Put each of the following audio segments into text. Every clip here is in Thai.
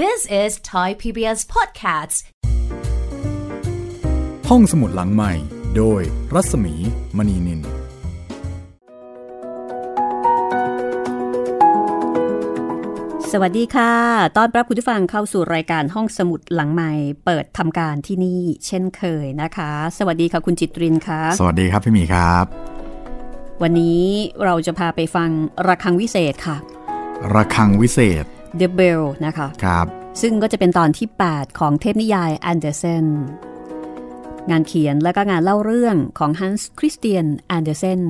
This is Thai PBS Podcast ห้องสมุดหลังใหม่โดยรัศมีมณีนินสวัสดีค่ะต้อนรับคุณผู้ฟังเข้าสู่รายการห้องสมุดหลังใหม่เปิดทำการที่นี่เช่นเคยนะคะสวัสดีค่ะคุณจิตรินค่ะสวัสดีครับพี่หมีครับวันนี้เราจะพาไปฟังระฆังวิเศษค่ะระฆังวิเศษ The Bell นะคะครับซึ่งก็จะเป็นตอนที่ 8 ของเทพนิยายแอนเดอร์เซนงานเขียนและก็งานเล่าเรื่องของฮันส์คริสเตียนแอนเดอร์เซน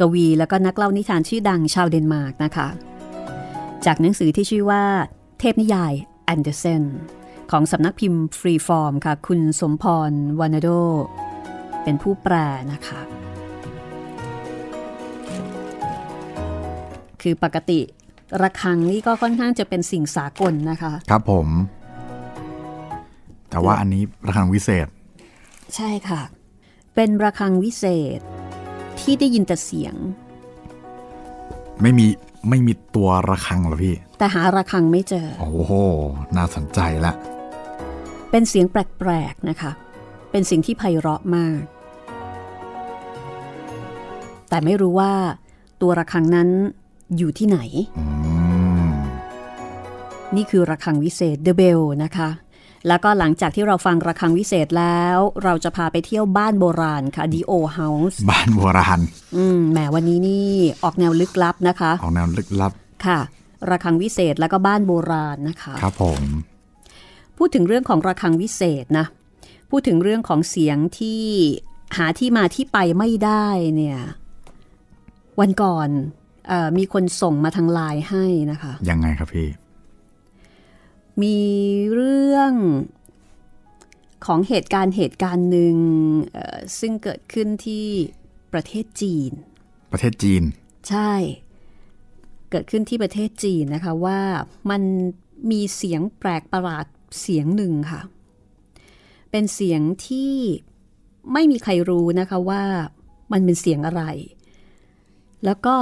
กวีและก็นักเล่านิทานชื่อดังชาวเดนมาร์กนะคะจากหนังสือที่ชื่อว่าเทพนิยายแอนเดอร์เซนของสำนักพิมพ์ฟรีฟอร์มค่ะคุณสมพรวานาโดเป็นผู้แปลนะคะคือปกติระฆังนี่ก็ค่อนข้างจะเป็นสิ่งสากลนะคะครับผมแต่ว่าอันนี้ระฆังวิเศษใช่ค่ะเป็นระฆังวิเศษที่ได้ยินแต่เสียงไม่มีตัวระฆังหรอพี่แต่หาระฆังไม่เจอโอ้โหน่าสนใจละเป็นเสียงแปลกๆนะคะเป็นสิ่งที่ไพเราะมากแต่ไม่รู้ว่าตัวระฆังนั้นอยู่ที่ไหนนี่คือระฆังวิเศษ The Bell นะคะแล้วก็หลังจากที่เราฟังระฆังวิเศษแล้วเราจะพาไปเที่ยวบ้านโบราณค่ะ D.O. House บ้านโบราณแหมวันนี้นี่ออกแนวลึกลับนะคะออกแนวลึกลับค่ะระฆังวิเศษแล้วก็บ้านโบราณนะคะครับผมพูดถึงเรื่องของระฆังวิเศษนะพูดถึงเรื่องของเสียงที่หาที่มาที่ไปไม่ได้เนี่ยวันก่อนมีคนส่งมาทางไลน์ให้นะคะยังไงครับพี่มีเรื่องของเหตุการณ์หนึ่งซึ่งเกิดขึ้นที่ประเทศจีนใช่เกิดขึ้นที่ประเทศจีนนะคะว่ามันมีเสียงแปลกประหลาดเสียงหนึ่งค่ะเป็นเสียงที่ไม่มีใครรู้นะคะว่ามันเป็นเสียงอะไรแล้วก็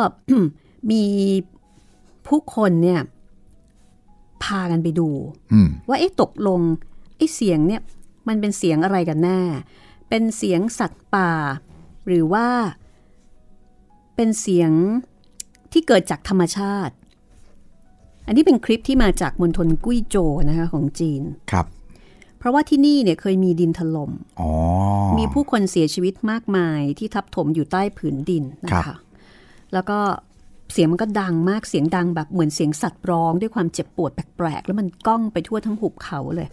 มีผู้คนเนี่ยพากันไปดูว่าไอ้ตกลงไอ้เสียงเนี่ยมันเป็นเสียงอะไรกันแน่เป็นเสียงสัตว์ป่าหรือว่าเป็นเสียงที่เกิดจากธรรมชาติอันนี้เป็นคลิปที่มาจากมณฑลกุ้ยโจวนะคะของจีนครับเพราะว่าที่นี่เนี่ยเคยมีดินถล่มมีผู้คนเสียชีวิตมากมายที่ทับถมอยู่ใต้ผืนดินนะคะแล้วก็เสียงมันก็ดังมากเสียงดังแบบเหมือนเสียงสัตว์ร้องด้วยความเจ็บปวดแปลกๆแล้วมันก้องไปทั่วทั้งหุบเขาเลย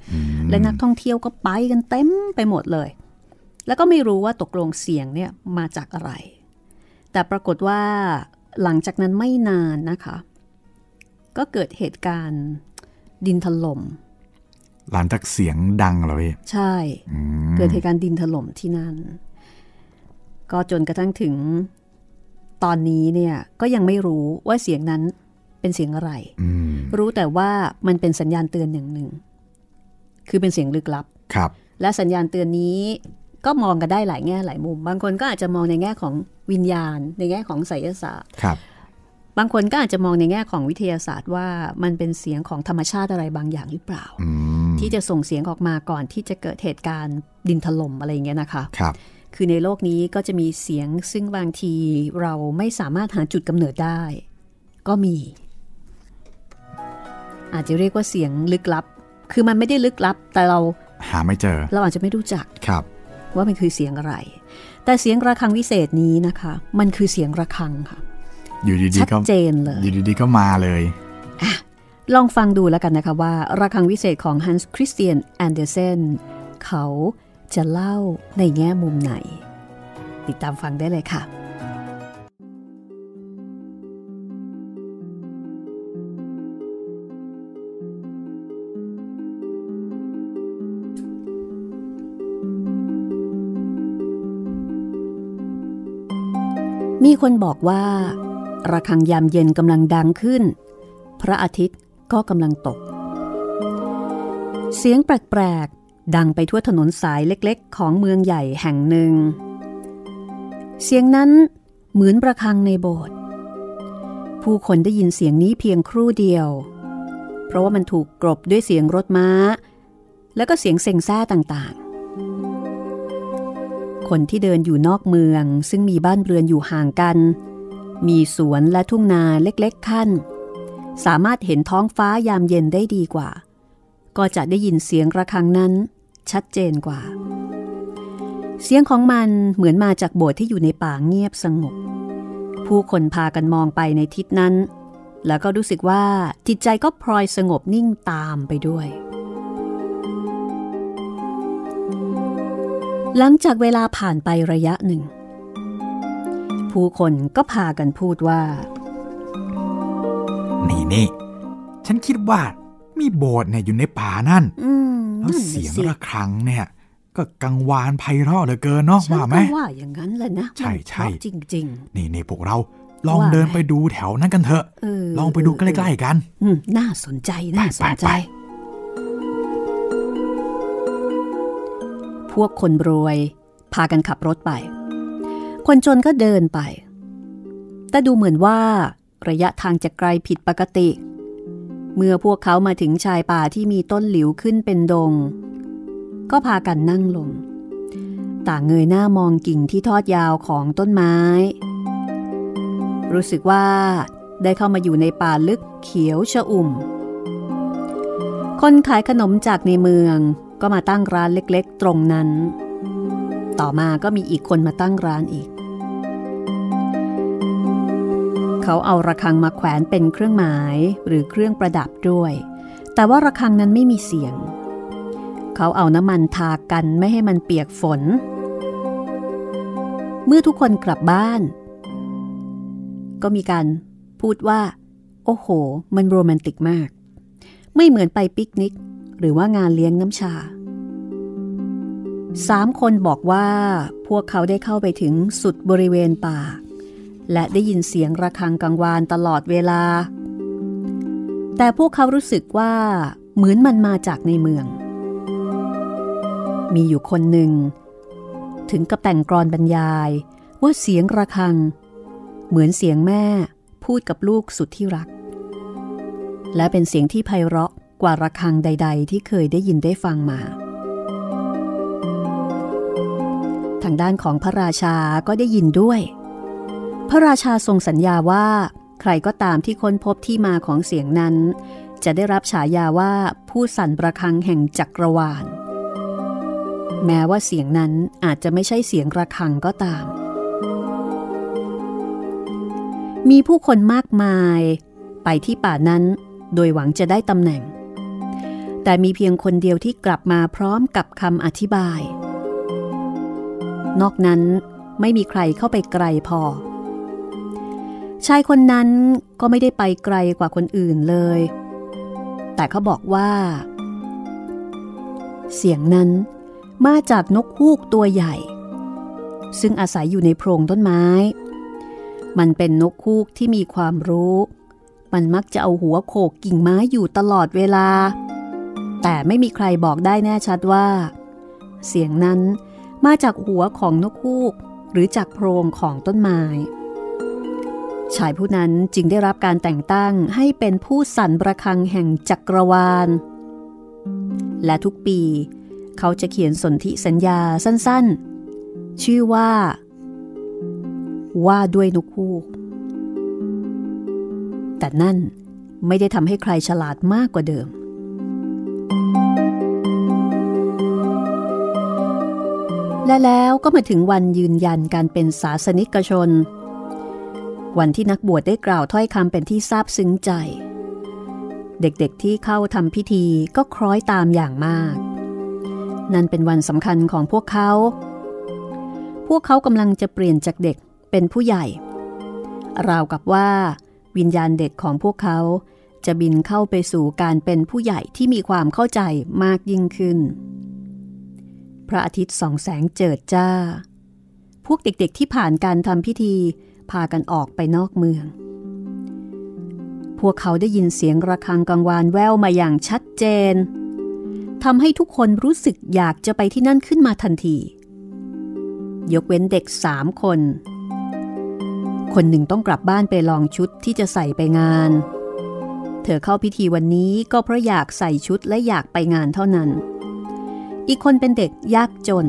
และนักท่องเที่ยวก็ไปกันเต็มไปหมดเลยแล้วก็ไม่รู้ว่าตกลงเสียงเนี่ยมาจากอะไรแต่ปรากฏว่าหลังจากนั้นไม่นานนะคะก็เกิดเหตุการณ์ดินถล่มหลังจากเสียงดังเหรอพี่ใช่เกิดเหตุการณ์ดินถล่มที่นั่นก็จนกระทั่งถึงตอนนี้เนี่ยก็ยังไม่รู้ว่าเสียงนั้นเป็นเสียงอะไรรู้แต่ว่ามันเป็นสัญญาณเตือนอย่างหนึ่งคือเป็นเสียงลึกลับครับและสัญญาณเตือนนี้ก็มองกันได้หลายแง่หลายมุมบางคนก็อาจจะมองในแง่ของวิญญาณในแง่ของไสยศาสตร์ครับบางคนก็อาจจะมองในแง่ของวิทยาศาสตร์ว่ามันเป็นเสียงของธรรมชาติอะไรบางอย่างหรือเปล่าที่จะส่งเสียงออกมาก่อนที่จะเกิดเหตุการณ์ดินถล่มอะไรอย่างเงี้ยนะคะครับคือในโลกนี้ก็จะมีเสียงซึ่งบางทีเราไม่สามารถหาจุดกำเนิดได้ก็มีอาจจะเรียกว่าเสียงลึกลับคือมันไม่ได้ลึกลับแต่เราหาไม่เจอเราอาจจะไม่รู้จักครับว่ามันคือเสียงอะไรแต่เสียงระฆังวิเศษนี้นะคะมันคือเสียงระฆังค่ะอยู่ดีๆชัดเจนเลยอยู่ดีๆก็มาเลยลองฟังดูแล้วกันนะคะว่าระฆังวิเศษของฮันส์คริสเตียนแอนเดอร์เซนเขาจะเล่าในแง่มุมไหนติดตามฟังได้เลยค่ะมีคนบอกว่าระฆังยามเย็นกำลังดังขึ้นพระอาทิตย์ก็กำลังตกเสียงแปลกดังไปทั่วถนนสายเล็กๆของเมืองใหญ่แห่งหนึ่งเสียงนั้นเหมือนระฆังในโบสถ์ผู้คนได้ยินเสียงนี้เพียงครู่เดียว เพราะว่ามันถูกกลบด้วยเสียงรถม้าแล้วก็เสียงเซ็งซ่าต่างๆคนที่เดินอยู่นอกเมืองซึ่งมีบ้านเรือนอยู่ห่างกันมีสวนและทุ่งนาเล็กๆขั้นสามารถเห็นท้องฟ้ายามเย็นได้ดีกว่าก็จะได้ยินเสียงระฆังนั้นชัดเจนกว่าเสียงของมันเหมือนมาจากโบสถ์ที่อยู่ในป่าเงียบสงบผู้คนพากันมองไปในทิศนั้นแล้วก็รู้สึกว่าจิตใจก็พลอยสงบนิ่งตามไปด้วยหลังจากเวลาผ่านไประยะหนึ่งผู้คนก็พากันพูดว่านี่ฉันคิดว่ามีโบสถ์เนี่ยอยู่ในป่านั่นแล้วเสียงระฆังเนี่ยก็กังวานไพเราะเหลือเกินเนาะว่าไหมว่าอย่างนั้นเลยนะใช่ใช่จริงๆนี่พวกเราลองเดินไปดูแถวนั้นกันเถอะลองไปดูใกล้ๆกันน่าสนใจน่าสนใจพวกคนรวยพากันขับรถไปคนจนก็เดินไปแต่ดูเหมือนว่าระยะทางจะไกลผิดปกติเมื่อพวกเขามาถึงชายป่าที่มีต้นหลิวขึ้นเป็นดงก็พากันนั่งลงต่างเงยหน้ามองกิ่งที่ทอดยาวของต้นไม้รู้สึกว่าได้เข้ามาอยู่ในป่าลึกเขียวชอุ่มคนขายขนมจากในเมืองก็มาตั้งร้านเล็กๆตรงนั้นต่อมาก็มีอีกคนมาตั้งร้านอีกเขาเอาระฆังมาแขวนเป็นเครื่องหมายหรือเครื่องประดับด้วยแต่ว่าระฆังนั้นไม่มีเสียงเขาเอาน้ำมันทากันไม่ให้มันเปียกฝนเมื่อทุกคนกลับบ้านก็มีการพูดว่าโอ้โหมันโรแมนติกมากไม่เหมือนไปปิกนิกหรือว่างานเลี้ยงน้ำชา3 คนบอกว่าพวกเขาได้เข้าไปถึงสุดบริเวณป่าและได้ยินเสียงระฆังกังวานตลอดเวลาแต่พวกเขารู้สึกว่าเหมือนมันมาจากในเมืองมีอยู่คนหนึ่งถึงกับแต่งกลอนบรรยายว่าเสียงระฆังเหมือนเสียงแม่พูดกับลูกสุดที่รักและเป็นเสียงที่ไพเราะกว่าระฆังใดๆที่เคยได้ยินได้ฟังมาทางด้านของพระราชาก็ได้ยินด้วยพระราชาทรงสัญญาว่าใครก็ตามที่ค้นพบที่มาของเสียงนั้นจะได้รับฉายาว่าผู้สั่นระฆังแห่งจักรวาลแม้ว่าเสียงนั้นอาจจะไม่ใช่เสียงระฆังก็ตามมีผู้คนมากมายไปที่ป่านั้นโดยหวังจะได้ตำแหน่งแต่มีเพียงคนเดียวที่กลับมาพร้อมกับคำอธิบายนอกนั้นไม่มีใครเข้าไปไกลพอชายคนนั้นก็ไม่ได้ไปไกลกว่าคนอื่นเลยแต่เขาบอกว่าเสียงนั้นมาจากนกฮูกตัวใหญ่ซึ่งอาศัยอยู่ในโพรงต้นไม้มันเป็นนกฮูกที่มีความรู้มันมักจะเอาหัวโขกกิ่งไม้อยู่ตลอดเวลาแต่ไม่มีใครบอกได้แน่ชัดว่าเสียงนั้นมาจากหัวของนกฮูกหรือจากโพรงของต้นไม้ชายผู้นั้นจึงได้รับการแต่งตั้งให้เป็นผู้สั่นระฆังแห่งจักรวาลและทุกปีเขาจะเขียนสนธิสัญญาสั้นๆชื่อว่าด้วยนกฮูกแต่นั่นไม่ได้ทำให้ใครฉลาดมากกว่าเดิมและแล้วก็มาถึงวันยืนยันการเป็นศาสนิกชนวันที่นักบวชได้กล่าวถ้อยคำเป็นที่ซาบซึ้งใจเด็กๆที่เข้าทำพิธีก็คล้อยตามอย่างมากนั่นเป็นวันสำคัญของพวกเขากำลังจะเปลี่ยนจากเด็กเป็นผู้ใหญ่ราวกับว่าวิญญาณเด็กของพวกเขาจะบินเข้าไปสู่การเป็นผู้ใหญ่ที่มีความเข้าใจมากยิ่งขึ้นพระอาทิตย์ส่องแสงเจิดจ้าพวกเด็กๆที่ผ่านการทำพิธีพากันออกไปนอกเมืองพวกเขาได้ยินเสียงระฆังกังวานแว่วมาอย่างชัดเจนทำให้ทุกคนรู้สึกอยากจะไปที่นั่นขึ้นมาทันทียกเว้นเด็ก3 คนคนหนึ่งต้องกลับบ้านไปลองชุดที่จะใส่ไปงาน เธอเข้าพิธีวันนี้ก็เพราะอยากใส่ชุดและอยากไปงานเท่านั้นอีกคนเป็นเด็กยากจน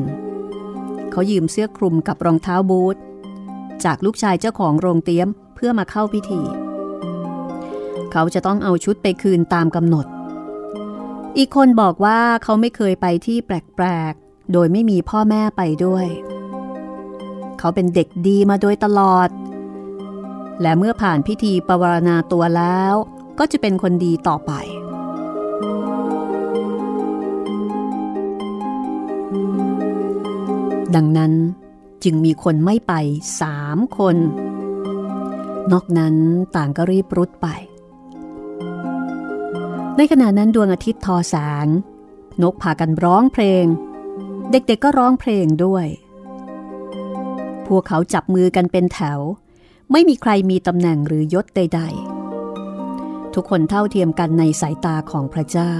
เขายืมเสื้อคลุมกับรองเท้าบูทจากลูกชายเจ้าของโรงเตี้ยมเพื่อมาเข้าพิธีเขาจะต้องเอาชุดไปคืนตามกำหนดอีกคนบอกว่าเขาไม่เคยไปที่แปลกๆโดยไม่มีพ่อแม่ไปด้วยเขาเป็นเด็กดีมาโดยตลอดและเมื่อผ่านพิธีปวารณาตัวแล้วก็จะเป็นคนดีต่อไปดังนั้นจึงมีคนไม่ไป3คนนอกนั้นต่างก็รีบรุดไปในขณะนั้นดวงอาทิตย์ทอแสงนกพากันร้องเพลงเด็กๆ ก็ร้องเพลงด้วยพวกเขาจับมือกันเป็นแถวไม่มีใครมีตำแหน่งหรือยศใดๆทุกคนเท่าเทียมกันในสายตาของพระเจ้า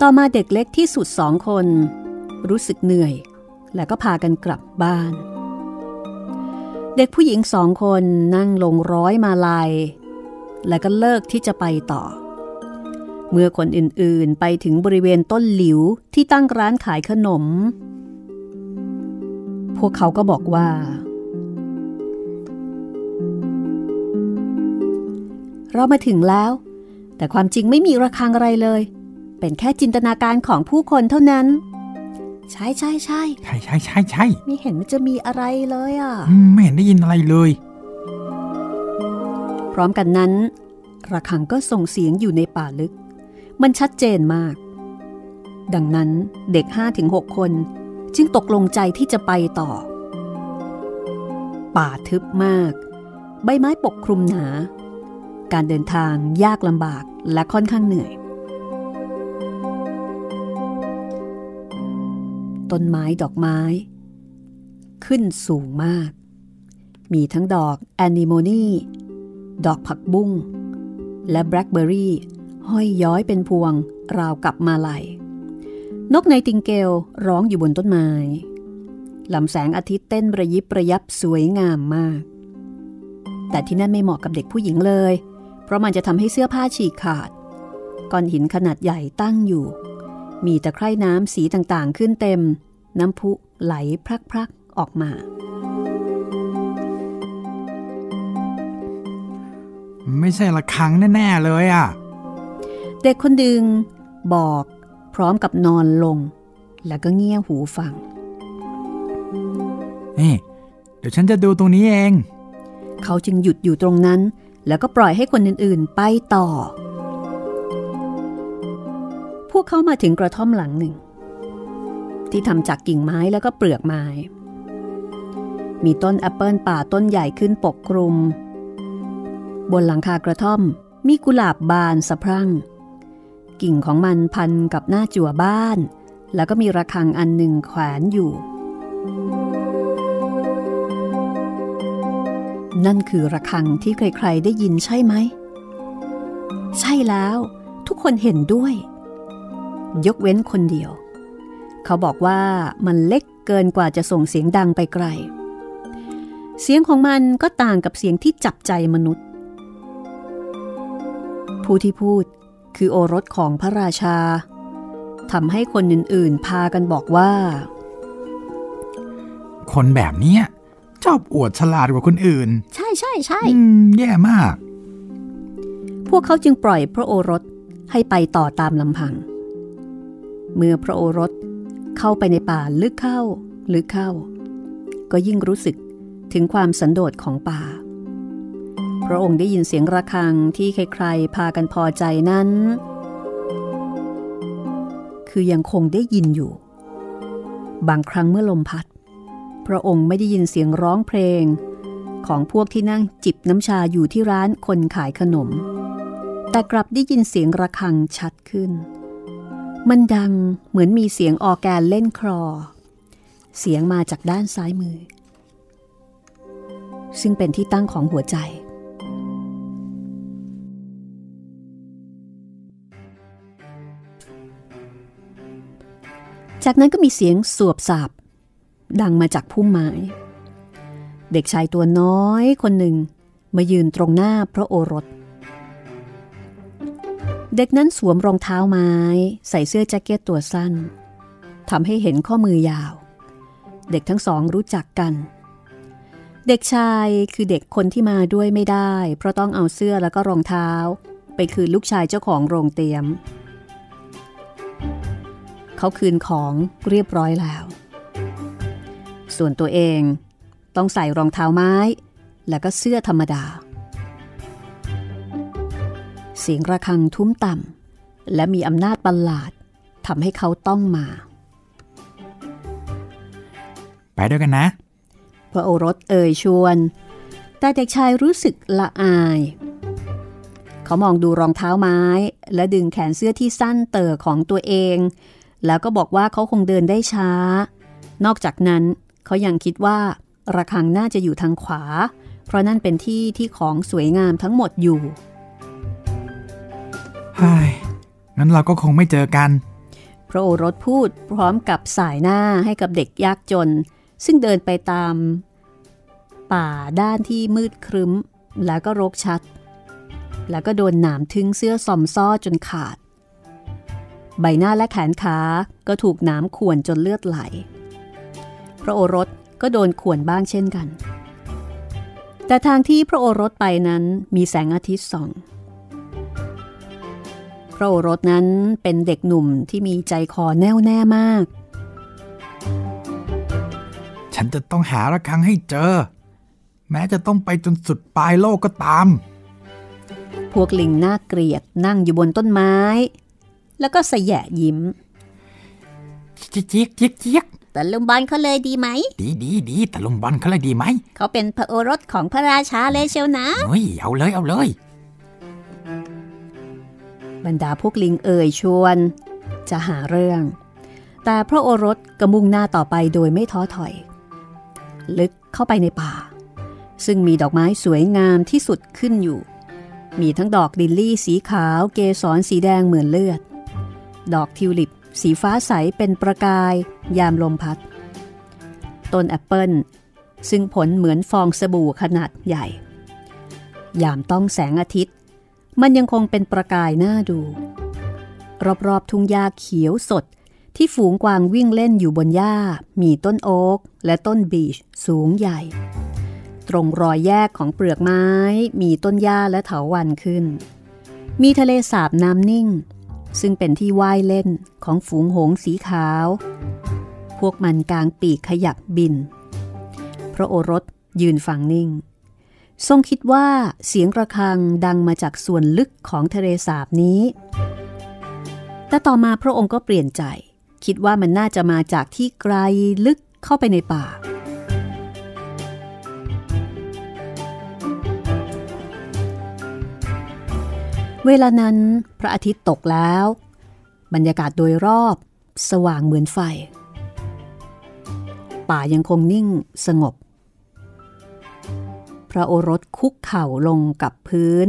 ต่อมาเด็กเล็กที่สุด2คนรู้สึกเหนื่อยและก็พากันกลับบ้านเด็กผู้หญิง2 คนนั่งลงร้อยมาลัยและก็เลิกที่จะไปต่อเมื่อคนอื่นๆไปถึงบริเวณต้นหลิวที่ตั้งร้านขายขนมพวกเขาก็บอกว่าเรามาถึงแล้วแต่ความจริงไม่มีระฆังอะไรเลยเป็นแค่จินตนาการของผู้คนเท่านั้นใช่ใช่ใช่ใช่ใช่ใช่ใช่ไม่เห็นมันจะมีอะไรเลยอ่ะไม่เห็นได้ยินอะไรเลยพร้อมกันนั้นระฆังก็ส่งเสียงอยู่ในป่าลึกมันชัดเจนมากดังนั้นเด็ก 5-6 คนจึงตกลงใจที่จะไปต่อป่าทึบมากใบไม้ปกคลุมหนาการเดินทางยากลำบากและค่อนข้างเหนื่อยต้นไม้ดอกไม้ขึ้นสูงมากมีทั้งดอกแอนนิโมนีดอกผักบุ้งและแบล็คเบอร์รี่ห้อยย้อยเป็นพวงราวกับมาลัยนกไนติงเกลร้องอยู่บนต้นไม้ลำแสงอาทิตย์เต้นระยิบระยับสวยงามมากแต่ที่นั่นไม่เหมาะกับเด็กผู้หญิงเลยเพราะมันจะทำให้เสื้อผ้าฉีกขาดก้อนหินขนาดใหญ่ตั้งอยู่มีตะไคร่น้ำสีต่างๆขึ้นเต็มน้ำพุไหลพรักๆออกมาไม่ใช่ระฆังแน่ๆเลยอ่ะเด็กคนดึงบอกพร้อมกับนอนลงแล้วก็เงี่ยหูฟังนี่เดี๋ยวฉันจะดูตรงนี้เองเขาจึงหยุดอยู่ตรงนั้นแล้วก็ปล่อยให้คนอื่นๆไปต่อพวกเขามาถึงกระท่อมหลังหนึ่งที่ทำจากกิ่งไม้แล้วก็เปลือกไม้มีต้นแอปเปิลป่าต้นใหญ่ขึ้นปกคลุมบนหลังคากระท่อมมีกุหลาบบานสะพรั่งกิ่งของมันพันกับหน้าจั่วบ้านแล้วก็มีระฆังอันหนึ่งแขวนอยู่นั่นคือระฆังที่ใครๆได้ยินใช่ไหมใช่แล้วทุกคนเห็นด้วยยกเว้นคนเดียวเขาบอกว่ามันเล็กเกินกว่าจะส่งเสียงดังไปไกลเสียงของมันก็ต่างกับเสียงที่จับใจมนุษย์ผู้ที่พูดคือโอรสของพระราชาทำให้คนอื่นๆพากันบอกว่าคนแบบนี้ชอบอวดฉลาดกว่าคนอื่นใช่ใช่ใช่แย่มากพวกเขาจึงปล่อยพระโอรสให้ไปต่อตามลำพังเมื่อพระโอรสเข้าไปในป่าลึกเข้าก็ยิ่งรู้สึกถึงความสันโดษของป่าพระองค์ได้ยินเสียงระฆังที่ใครๆพากันพอใจนั้นคือยังคงได้ยินอยู่บางครั้งเมื่อลมพัดพระองค์ไม่ได้ยินเสียงร้องเพลงของพวกที่นั่งจิบน้ำชาอยู่ที่ร้านคนขายขนมแต่กลับได้ยินเสียงระฆังชัดขึ้นมันดังเหมือนมีเสียงออแกนเล่นคลอเสียงมาจากด้านซ้ายมือซึ่งเป็นที่ตั้งของหัวใจจากนั้นก็มีเสียงสวบสาบดังมาจากพุ่มไม้ เด็กชายตัวน้อยคนหนึ่งมายืนตรงหน้าพระโอรสเด็กนั้นสวมรองเท้าไม้ใส่เสื้อแจ็คเก็ตตัวสั้นทำให้เห็นข้อมือยาวเด็กทั้งสองรู้จักกันเด็กชายคือเด็กคนที่มาด้วยไม่ได้เพราะต้องเอาเสื้อแล้วก็รองเท้าไปคืนลูกชายเจ้าของโรงเตี๊ยมเขาคืนของเรียบร้อยแล้วส่วนตัวเองต้องใส่รองเท้าไม้แล้วก็เสื้อธรรมดาเสียงระฆังทุ้มต่ำและมีอำนาจประหลาดทำให้เขาต้องมาไปด้วยกันนะพระโอรสเอ่ยชวนแต่เด็กชายรู้สึกละอายเขามองดูรองเท้าไม้และดึงแขนเสื้อที่สั้นเต่อของตัวเองแล้วก็บอกว่าเขาคงเดินได้ช้านอกจากนั้นเขายังคิดว่าระฆังน่าจะอยู่ทางขวาเพราะนั่นเป็นที่ที่ของสวยงามทั้งหมดอยู่งั้นเราก็คงไม่เจอกันพระโอรสพูดพร้อมกับสายหน้าให้กับเด็กยากจนซึ่งเดินไปตามป่าด้านที่มืดครึ้มแล้วก็รกชัดแล้วก็โดนหนามทึ้งเสื้อซอมซ้อจนขาดใบหน้าและแขนขาก็ถูกหนามข่วนจนเลือดไหลพระโอรสก็โดนข่วนบ้างเช่นกันแต่ทางที่พระโอรสไปนั้นมีแสงอาทิตย์ส่องพระโอรสนั้นเป็นเด็กหนุ่มที่มีใจคอแน่วแน่มากฉันจะต้องหาระฆังให้เจอแม้จะต้องไปจนสุดปลายโลกก็ตามพวกลิงน่าเกลียดนั่งอยู่บนต้นไม้แล้วก็สแยะยิ้มจิกจิกจิกจิกตะลุมบอลเขาเลยดีไหมดีตะลุมบอลเขาเลยดีไหมเขาเป็นพระโอรสของพระราชาเลยเชียวนะเฮ้ยเอาเลยบรรดาพวกลิงเอ่ยชวนจะหาเรื่องแต่พระโอรสก็มุ่งหน้าต่อไปโดยไม่ท้อถอยลึกเข้าไปในป่าซึ่งมีดอกไม้สวยงามที่สุดขึ้นอยู่มีทั้งดอกลิลลี่สีขาวเกสรสีแดงเหมือนเลือดดอกทิวลิปสีฟ้าใสเป็นประกายยามลมพัดต้นแอปเปิ้ลซึ่งผลเหมือนฟองสบู่ขนาดใหญ่ยามต้องแสงอาทิตย์มันยังคงเป็นประกายน่าดูรอบๆทุ่งหญ้าเขียวสดที่ฝูงกวางวิ่งเล่นอยู่บนหญ้ามีต้นโอ๊กและต้นบีชสูงใหญ่ตรงรอยแยกของเปลือกไม้มีต้นหญ้าและเถาวัลย์ขึ้นมีทะเลสาบน้ำนิ่งซึ่งเป็นที่ว่ายเล่นของฝูงหงส์สีขาวพวกมันกางปีกขยับบินพระโอรสยืนฟังนิ่งทรงคิดว่าเสียงระฆังดังมาจากส่วนลึกของทะเลสาบนี้แต่ต่อมาพระองค์ก็เปลี่ยนใจคิดว่ามันน่าจะมาจากที่ไกลลึกเข้าไปในป่าเวลานั้นพระอาทิตย์ตกแล้วบรรยากาศโดยรอบสว่างเหมือนไฟป่ายังคงนิ่งสงบพระโอรสคุกเข่าลงกับพื้น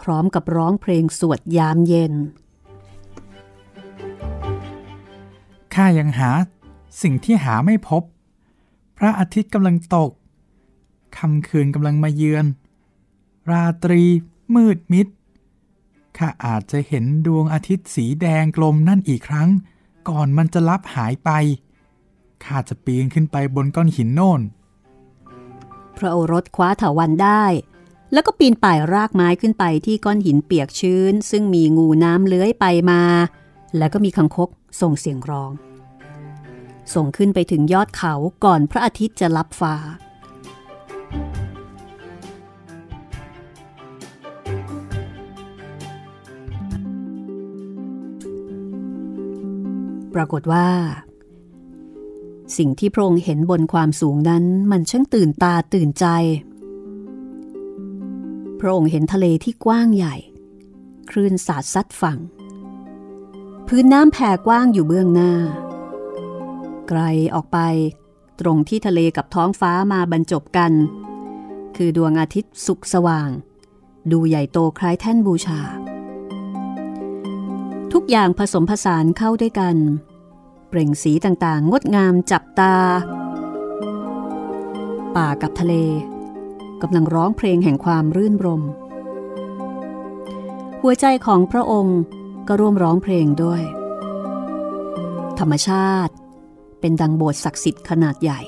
พร้อมกับร้องเพลงสวดยามเย็นข้ายังหาสิ่งที่หาไม่พบพระอาทิตย์กำลังตกค่ำคืนกำลังมาเยือนราตรีมืดมิดข้าอาจจะเห็นดวงอาทิตย์สีแดงกลมนั่นอีกครั้งก่อนมันจะลับหายไปข้าจะปีนขึ้นไปบนก้อนหินโน่นพระโอรสคว้าเถาวัลย์ได้แล้วก็ปีนป่ายรากไม้ขึ้นไปที่ก้อนหินเปียกชื้นซึ่งมีงูน้ำเลื้อยไปมาแล้วก็มีคังคกส่งเสียงร้องส่งขึ้นไปถึงยอดเขาก่อนพระอาทิตย์จะลับฟ้าปรากฏว่าสิ่งที่พระองค์เห็นบนความสูงนั้นมันช่างตื่นตาตื่นใจพระองค์เห็นทะเลที่กว้างใหญ่คลื่นสาดซัดฝั่งพื้นน้ำแผ่กว้างอยู่เบื้องหน้าไกลออกไปตรงที่ทะเลกับท้องฟ้ามาบรรจบกันคือดวงอาทิตย์สุกสว่างดูใหญ่โตคล้ายแท่นบูชาทุกอย่างผสมผสานเข้าด้วยกันเปล่งสีต่างๆงดงามจับตา ป่ากับทะเลกำลังร้องเพลงแห่งความรื่นรมหัวใจของพระองค์ก็ร่วมร้องเพลงด้วยธรรมชาติเป็นดังโบสถ์ศักดิ์สิทธิ์ขนาดใหญ่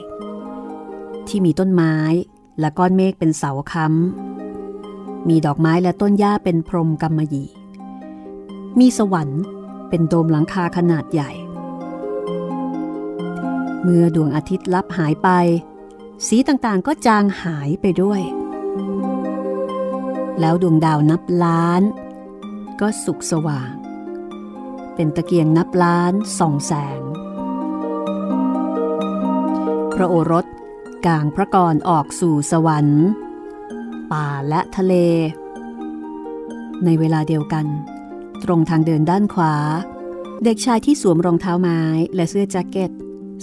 ที่มีต้นไม้และก้อนเมฆเป็นเสาค้ำมีดอกไม้และต้นหญ้าเป็นพรหมกำมะหยี่มีสวรรค์เป็นโดมหลังคาขนาดใหญ่เมื่อดวงอาทิตย์ลับหายไปสีต่างๆก็จางหายไปด้วยแล้วดวงดาวนับล้านก็สุกสว่างเป็นตะเกียงนับล้านส่องแสงพระโอรสกางพระกรออกสู่สวรรค์ป่าและทะเลในเวลาเดียวกันตรงทางเดินด้านขวาเด็กชายที่สวมรองเท้าไม้และเสื้อแจ็คเก็ต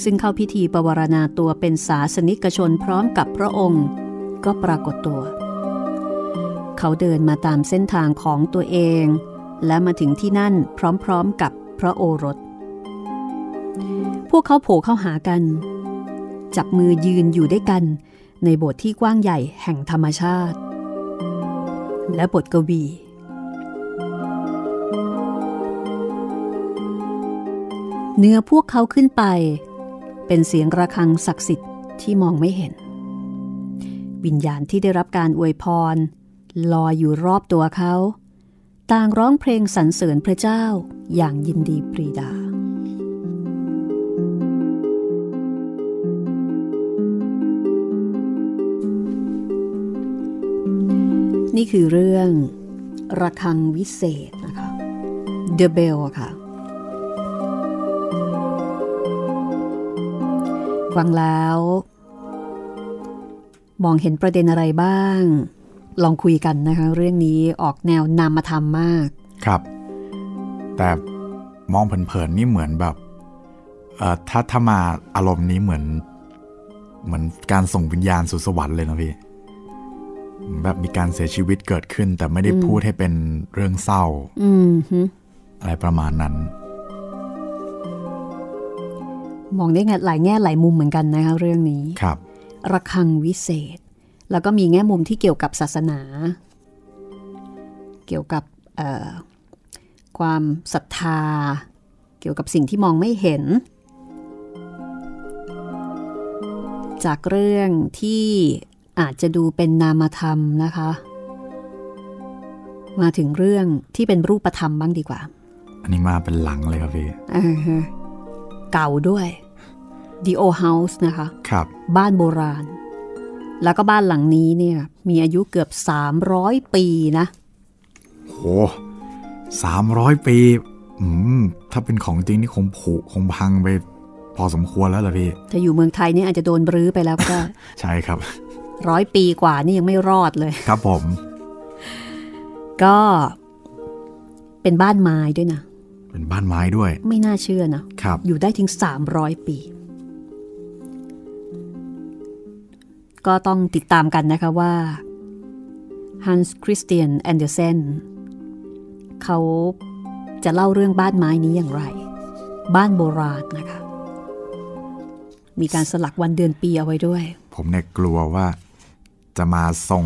ซึ่งเข้าพิธีปวารณาตัวเป็นศาสนิกชนพร้อมกับพระองค์ก็ปรากฏตัวเขาเดินมาตามเส้นทางของตัวเองและมาถึงที่นั่นพร้อมๆกับพระโอรสพวกเขาโผล่เข้าหากันจับมือยืนอยู่ด้วยกันในโบสถ์ที่กว้างใหญ่แห่งธรรมชาติและบทกวีเหนือพวกเขาขึ้นไปเป็นเสียงระฆังศักดิ์สิทธิ์ที่มองไม่เห็นวิญญาณที่ได้รับการอวยพรลอยอยู่รอบตัวเขาต่างร้องเพลงสรรเสริญพระเจ้าอย่างยินดีปรีดานี่คือเรื่องระฆังวิเศษนะคะ The Bell ค่ะฟังแล้วมองเห็นประเด็นอะไรบ้างลองคุยกันนะคะเรื่องนี้ออกแนวนามธรรมมากครับแต่มองเผินๆนี่เหมือนแบบถ้ามาอารมณ์นี้เหมือนการส่งวิญญาณสู่สวรรค์เลยนะพี่แบบมีการเสียชีวิตเกิดขึ้นแต่ไม่ได้พูดให้เป็นเรื่องเศร้า อะไรประมาณนั้นมองได้หลายแง่หลายมุมเหมือนกันนะคะเรื่องนี้ครับระฆังวิเศษแล้วก็มีแง่มุมที่เกี่ยวกับศาสนาเกี่ยวกับความศรัทธาเกี่ยวกับสิ่งที่มองไม่เห็นจากเรื่องที่อาจจะดูเป็นนามธรรมนะคะมาถึงเรื่องที่เป็นรูปธรรมบ้างดีกว่าอันนี้มาเป็นหลังเลยครับพี่เก่าด้วย D.O. House นะคะครับบ้านโบราณแล้วก็บ้านหลังนี้เนี่ยมีอายุเกือบ300ปีนะโห300ปีถ้าเป็นของจริงนี่คงผุคงพังไปพอสมควรแล้วล่ะพี่ถ้าอยู่เมืองไทยนี่อาจจะโดนรื้อไปแล้วก็ ใช่ครับ100ปีกว่านี่ยังไม่รอดเลยครับผมก็เป็นบ้านไม้ด้วยนะเป็นบ้านไม้ด้วยไม่น่าเชื่อนะครับอยู่ได้ถึง300ปีก็ต้องติดตามกันนะคะว่าฮันส์คริสเตียนแอนเดอร์เซนเขาจะเล่าเรื่องบ้านไม้นี้อย่างไรบ้านโบราณนะคะมีการสลักวันเดือนปีเอาไว้ด้วยผมเนี่ยกลัวว่าจะมาส่ง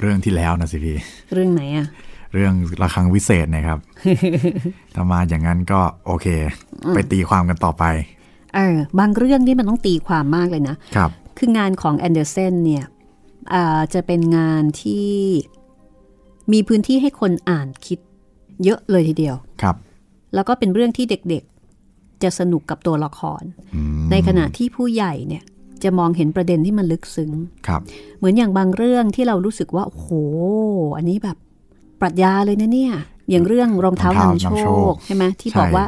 เรื่องที่แล้วนะสิพี่เรื่องไหนอะเรื่องระฆังวิเศษนะครับถ้ามาอย่างนั้นก็โอเคไปตีความกันต่อไปบางเรื่องนี่มันต้องตีความมากเลยนะครับคืองานของแอนเดอร์เซนเนี่ยจะเป็นงานที่มีพื้นที่ให้คนอ่านคิดเยอะเลยทีเดียวครับแล้วก็เป็นเรื่องที่เด็กๆจะสนุกกับตัวละครในขณะที่ผู้ใหญ่เนี่ยจะมองเห็นประเด็นที่มันลึกซึ้งครับเหมือนอย่างบางเรื่องที่เรารู้สึกว่าโอ้โหอันนี้แบบปรัชญาเลยนะเนี่ยอย่างเรื่องรองเท้านำโชคใช่ไหมที่บอกว่า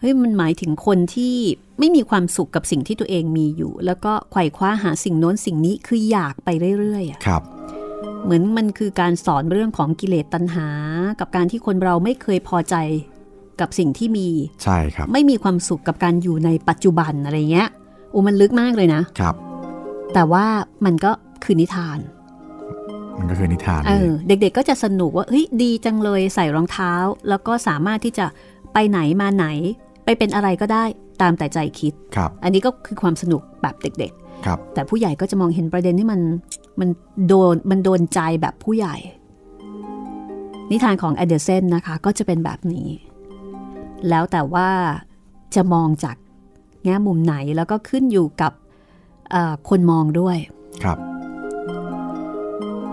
เฮ้ยมันหมายถึงคนที่ไม่มีความสุขกับสิ่งที่ตัวเองมีอยู่แล้วก็ไขว่คว้าหาสิ่งโน้นสิ่งนี้คืออยากไปเรื่อยๆครับเหมือนมันคือการสอนเรื่องของกิเลสตัณหากับการที่คนเราไม่เคยพอใจกับสิ่งที่มีใช่ครับไม่มีความสุขกับการอยู่ในปัจจุบันอะไรเงี้ยโอ้มันลึกมากเลยนะครับแต่ว่ามันก็คือนิทานมันก็คือนิทานเด็กๆก็จะสนุกว่าเฮ้ยดีจังเลยใส่รองเท้าแล้วก็สามารถที่จะไปไหนมาไหนไปเป็นอะไรก็ได้ตามแต่ใจคิดครับอันนี้ก็คือความสนุกแบบเด็ก แต่ผู้ใหญ่ก็จะมองเห็นประเด็นที่มันโดนใจแบบผู้ใหญ่นิทานของแอดเดอร์เซนนะคะก็จะเป็นแบบนี้แล้วแต่ว่าจะมองจากแง่มุมไหนแล้วก็ขึ้นอยู่กับคนมองด้วยครับ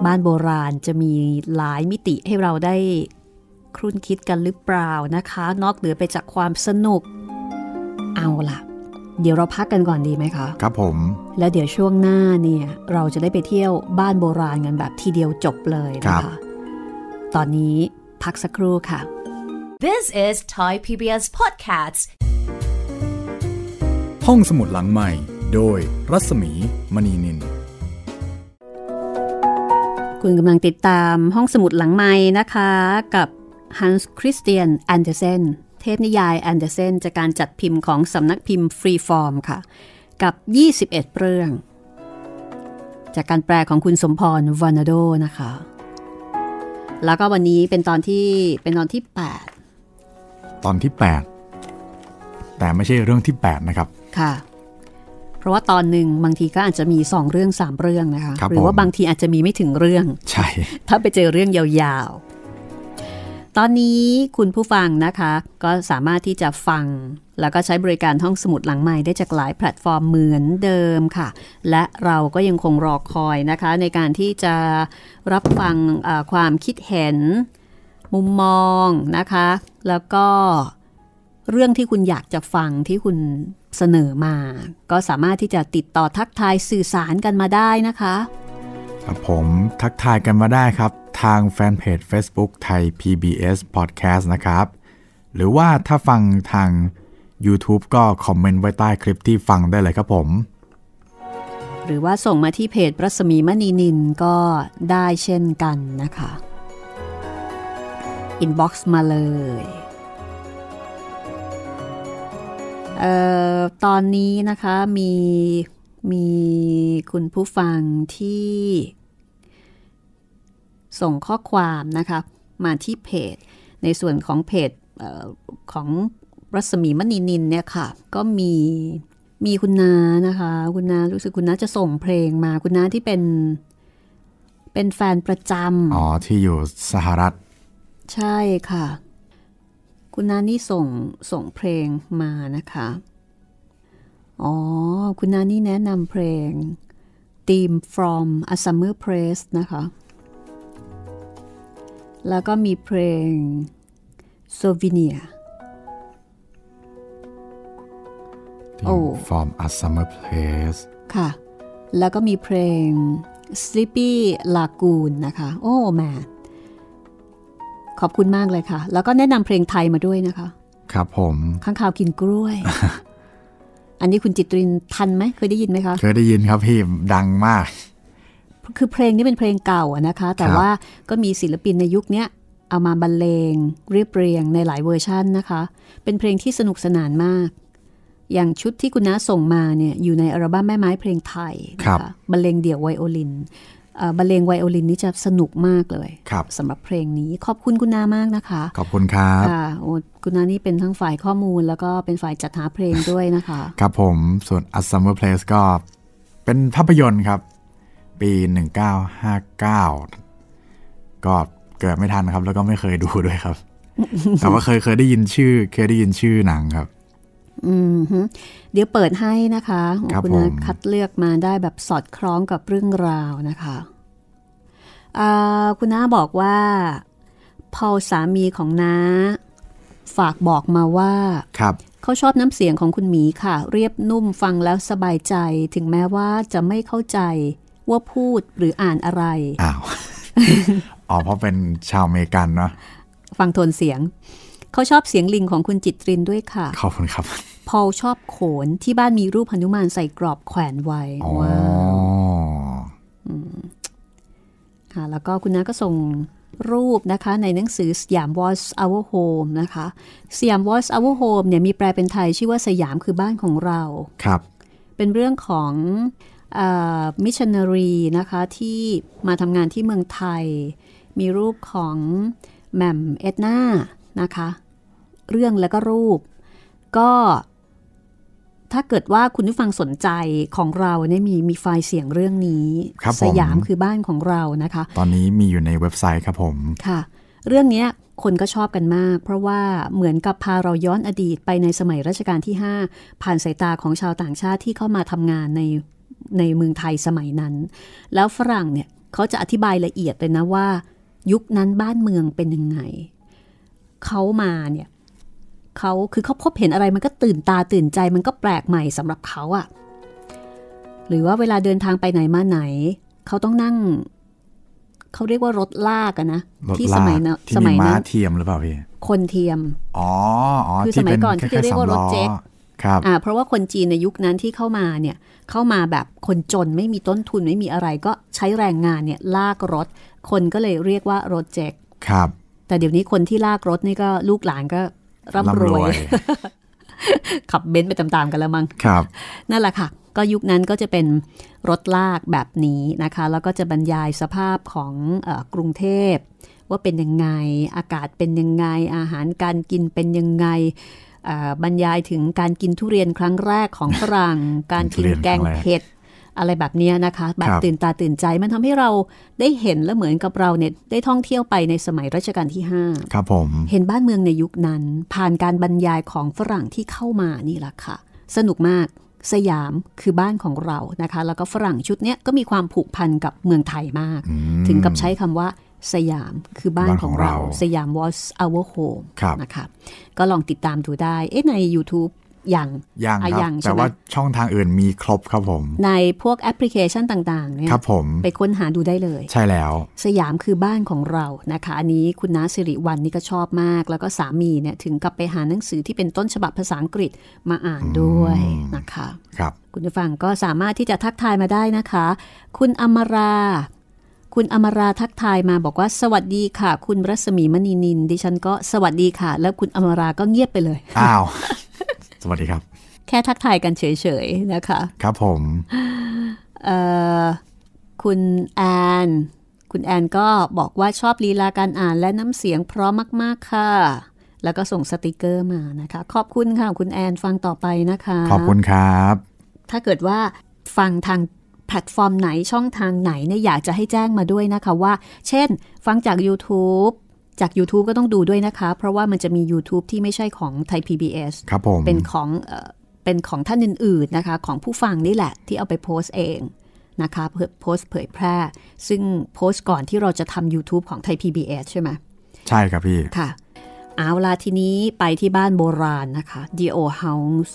บ้านโบราณจะมีหลายมิติให้เราได้ครุ่นคิดกันหรือเปล่านะคะนอกเหนือไปจากความสนุกเอาล่ะเดี๋ยวเราพักกันก่อนดีไหมคะครับผมแล้วเดี๋ยวช่วงหน้าเนี่ยเราจะได้ไปเที่ยวบ้านโบราณกันแบบทีเดียวจบเลยนะคะตอนนี้พักสักครู่ค่ะ This is Thai PBS Podcast ห้องสมุดหลังใหม่โดยรัศมีมณีนินคุณกำลังติดตามห้องสมุดหลังใหม่นะคะกับฮันส์คริสเตียนแอนเดอร์เซนเทพนิยายแอนเดอร์เซนจากการจัดพิมพ์ของสำนักพิมพ์ฟรีฟอร์มค่ะกับ21เรื่องจากการแปลของคุณสมพรวานาโดนะคะแล้วก็วันนี้เป็นตอนที่8ตอนที่8แต่ไม่ใช่เรื่องที่8นะครับค่ะเพราะว่าตอนหนึ่งบางทีก็อาจจะมี2เรื่อง3เรื่องนะคะหรือว่าบางทีอาจจะมีไม่ถึงเรื่องใช่ถ้าไปเจอเรื่องยาวๆตอนนี้คุณผู้ฟังนะคะก็สามารถที่จะฟังแล้วก็ใช้บริการห้องสมุดหลังใหม่ได้จากหลายแพลตฟอร์มเหมือนเดิมค่ะและเราก็ยังคงรอคอยนะคะในการที่จะรับฟังความคิดเห็นมุมมองนะคะแล้วก็เรื่องที่คุณอยากจะฟังที่คุณเสนอมาก็สามารถที่จะติดต่อทักทายสื่อสารกันมาได้นะคะครับผมทักทายกันมาได้ครับทางแฟนเพจ Facebook ไทย PBS Podcast นะครับหรือว่าถ้าฟังทาง YouTube ก็คอมเมนต์ไว้ใต้คลิปที่ฟังได้เลยครับผมหรือว่าส่งมาที่เพจรัศมีมณีนินก็ได้เช่นกันนะคะอินบ็อกซ์มาเลยตอนนี้นะคะมีคุณผู้ฟังที่ส่งข้อความนะคะมาที่เพจในส่วนของเพจของรัศมีมณีนินเนี่ยค่ะก็มีคุณนานะคะคุณนารู้สึกคุณนาจะส่งเพลงมาคุณนาที่เป็นแฟนประจำอ๋อที่อยู่สหรัฐใช่ค่ะคุณนานี่ส่งเพลงมานะคะอ๋อคุณนานี่แนะนำเพลง Theme From A Summer Place นะคะแล้วก็มีเพลง Souvenir Theme From A Summer Place ค่ะแล้วก็มีเพลง Sleepy Lagoon นะคะโอ้แม่ขอบคุณมากเลยค่ะแล้วก็แนะนำเพลงไทยมาด้วยนะคะครับผมข้างข่าวกินกล้วย อันนี้คุณจิตรินทันไหมเคยได้ยินไหมคะเคยได้ยินครับพี่ดังมากคือเพลงนี้เป็นเพลงเก่านะคะแต่ว่าก็มีศิลปินในยุคนี้เอามาบรรเลงเรียบเรียงในหลายเวอร์ชันนะคะเป็นเพลงที่สนุกสนานมากอย่างชุดที่คุณน้าส่งมาเนี่ยอยู่ในอัลบั้มแม่ไม้เพลงไทยนะคะบรรเลงเดี่ยวไวโอลินบรรเลงไวโอลินนี่จะสนุกมากเลยสำหรับเพลงนี้ขอบคุณคุณนามากนะคะขอบคุณครับค่ะโอ้คุณนานี่เป็นทั้งฝ่ายข้อมูลแล้วก็เป็นฝ่ายจัดหาเพลงด้วยนะคะครับผมส่วน A Summer Place ก็เป็นภาพยนตร์ครับปี1959ก็เกิดไม่ทันครับแล้วก็ไม่เคยดูด้วยครับ แต่ว่าเคยได้ยินชื่อหนังครับเดี๋ยวเปิดให้นะคะคุณนาคัดเลือกมาได้แบบสอดคล้องกับเรื่องราวนะคะคุณน้าบอกว่าพอสามีของน้าฝากบอกมาว่าเขาชอบน้ำเสียงของคุณหมีค่ะเรียบนุ่มฟังแล้วสบายใจถึงแม้ว่าจะไม่เข้าใจว่าพูดหรืออ่านอะไรอ้าว อ๋อเพราะเป็นชาวอเมริกันเนาะฟังโทนเสียงเขาชอบเสียงลิงของคุณจิตรินด้วยค่ะขอบคุณครับพอชอบโขนที่บ้านมีรูปหนุมานใส่กรอบแขวนไว้ว้าวค่ะแล้วก็คุณน้าก็ส่งรูปนะคะในหนังสือ Siam Was Our Home นะคะ Siam Was Our Home เนี่ยมีแปลเป็นไทยชื่อว่าสยามคือบ้านของเราครับเป็นเรื่องของมิชชันนารีนะคะที่มาทำงานที่เมืองไทยมีรูปของแหม่มเอ็ดนานะคะเรื่องแล้วก็รูปก็ ถ้าเกิดว่าคุณผู้ฟังสนใจของเราเนี่ยมีไฟล์เสียงเรื่องนี้สยามคือบ้านของเรานะคะตอนนี้มีอยู่ในเว็บไซต์ครับผมค่ะเรื่องนี้คนก็ชอบกันมากเพราะว่าเหมือนกับพาเราย้อนอดีตไปในสมัยรัชกาลที่5ผ่านสายตาของชาวต่างชาติที่เข้ามาทำงานในเมืองไทยสมัยนั้นแล้วฝรั่งเนี่ยเขาจะอธิบายละเอียดเลยนะว่ายุคนั้นบ้านเมืองเป็นยังไงเขามาเนี่ยเขาพบเห็นอะไรมันก็ตื่นตาตื่นใจมันก็แปลกใหม่สำหรับเขาอะหรือว่าเวลาเดินทางไปไหนมาไหนเขาต้องนั่งเขาเรียกว่ารถลากกันนะที่สมัยนั้นที่มีม้าเทียมหรือเปล่าพี่คนเทียมอ๋อคือสมัยก่อนที่เรียกว่ารถเจ๊กครับเพราะว่าคนจีนในยุคนั้นที่เข้ามาเนี่ยเข้ามาแบบคนจนไม่มีต้นทุนไม่มีอะไรก็ใช้แรงงานเนี่ยลากรถคนก็เลยเรียกว่ารถเจ๊กครับแต่เดี๋ยวนี้คนที่ลากรถนี่ก็ลูกหลานก็ร่ำรวยขับเบนซ์ไปตามๆกันแล้วมั้งครับนั่นแหละค่ะก็ยุคนั้นก็จะเป็นรถลากแบบนี้นะคะแล้วก็จะบรรยายสภาพของกรุงเทพว่าเป็นยังไงอากาศเป็นยังไงอาหารการกินเป็นยังไงบรรยายถึงการกินทุเรียนครั้งแรกของฝรั่ง การกินแกงเผ็ดอะไรแบบนี้นะคะแบบตื่นตาตื่นใจมันทำให้เราได้เห็นและเหมือนกับเราเนี่ยได้ท่องเที่ยวไปในสมัยรัชกาลที่5ครับผมเห็นบ้านเมืองในยุคนั้นผ่านการบรรยายของฝรั่งที่เข้ามานี่แหละค่ะสนุกมากสยามคือบ้านของเรานะคะแล้วก็ฝรั่งชุดนี้ก็มีความผูกพันกับเมืองไทยมากถึงกับใช้คำว่าสยามคือบ้านของเราสยาม was our home นะคะก็ลองติดตามดูได้ใน YouTube ยังครับแต่ว่าช่องทางอื่นมีครบครับผมในพวกแอปพลิเคชันต่างๆเนี่ยครับผมไปค้นหาดูได้เลยใช่แล้วสยามคือบ้านของเรานะคะอันนี้คุณน้าสิริวรรณนี่ก็ชอบมากแล้วก็สามีเนี่ยถึงกับไปหาหนังสือที่เป็นต้นฉบับภาษาอังกฤษมาอ่านด้วยนะคะครับคุณผู้ฟังก็สามารถที่จะทักทายมาได้นะคะคุณอมราทักทายมาบอกว่าสวัสดีค่ะคุณรัศมีมณีนินดิฉันก็สวัสดีค่ะแล้วคุณอมราก็เงียบไปเลยอ้าวสวัสดีครับแค่ทักทายกันเฉยๆนะคะครับผมคุณแอนก็บอกว่าชอบลีลาการอ่านและน้ำเสียงเพราะมากๆค่ะแล้วก็ส่งสติกเกอร์มานะคะขอบคุณค่ะคุณแอนฟังต่อไปนะคะขอบคุณครับถ้าเกิดว่าฟังทางแพลตฟอร์มไหนช่องทางไหนเนี่ยอยากจะให้แจ้งมาด้วยนะคะว่าเช่นฟังจาก YouTube ก็ต้องดูด้วยนะคะเพราะว่ามันจะมี YouTube ที่ไม่ใช่ของไทย PBS ครับผมเป็นของท่านอื่นๆนะคะของผู้ฟังนี่แหละที่เอาไปโพสเองนะคะโพสเผยแพร่ซึ่งโพสก่อนที่เราจะทำ YouTube ของไทย PBS ใช่ไหมใช่ครับพี่ค่ะเอาละทีนี้ไปที่บ้านโบราณนะคะ D.O. House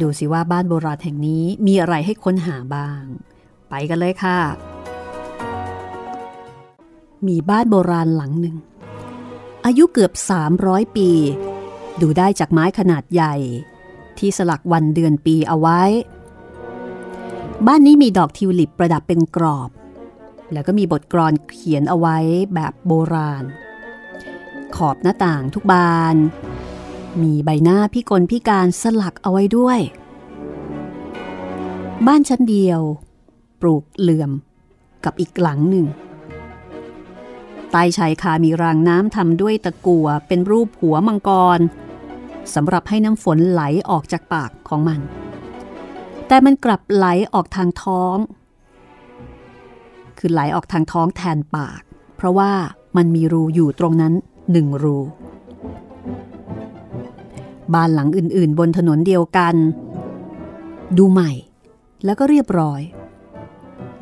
ดูสิว่าบ้านโบราณแห่งนี้มีอะไรให้ค้นหาบ้างไปกันเลยค่ะมีบ้านโบราณหลังหนึ่งอายุเกือบ300ปีดูได้จากไม้ขนาดใหญ่ที่สลักวันเดือนปีเอาไว้บ้านนี้มีดอกทิวลิปประดับเป็นกรอบแล้วก็มีบทกลอนเขียนเอาไว้แบบโบราณขอบหน้าต่างทุกบานมีใบหน้าพิกลพิการสลักเอาไว้ด้วยบ้านชั้นเดียวปลูกเหลื่อมกับอีกหลังหนึ่งใต้ชายคามีรางน้ำทำด้วยตะกั่วเป็นรูปหัวมังกรสำหรับให้น้ำฝนไหลออกจากปากของมันแต่มันกลับไหลออกทางท้องคือไหลออกทางท้องแทนปากเพราะว่ามันมีรูอยู่ตรงนั้นหนึ่งรูบ้านหลังอื่นๆบนถนนเดียวกันดูใหม่แล้วก็เรียบร้อย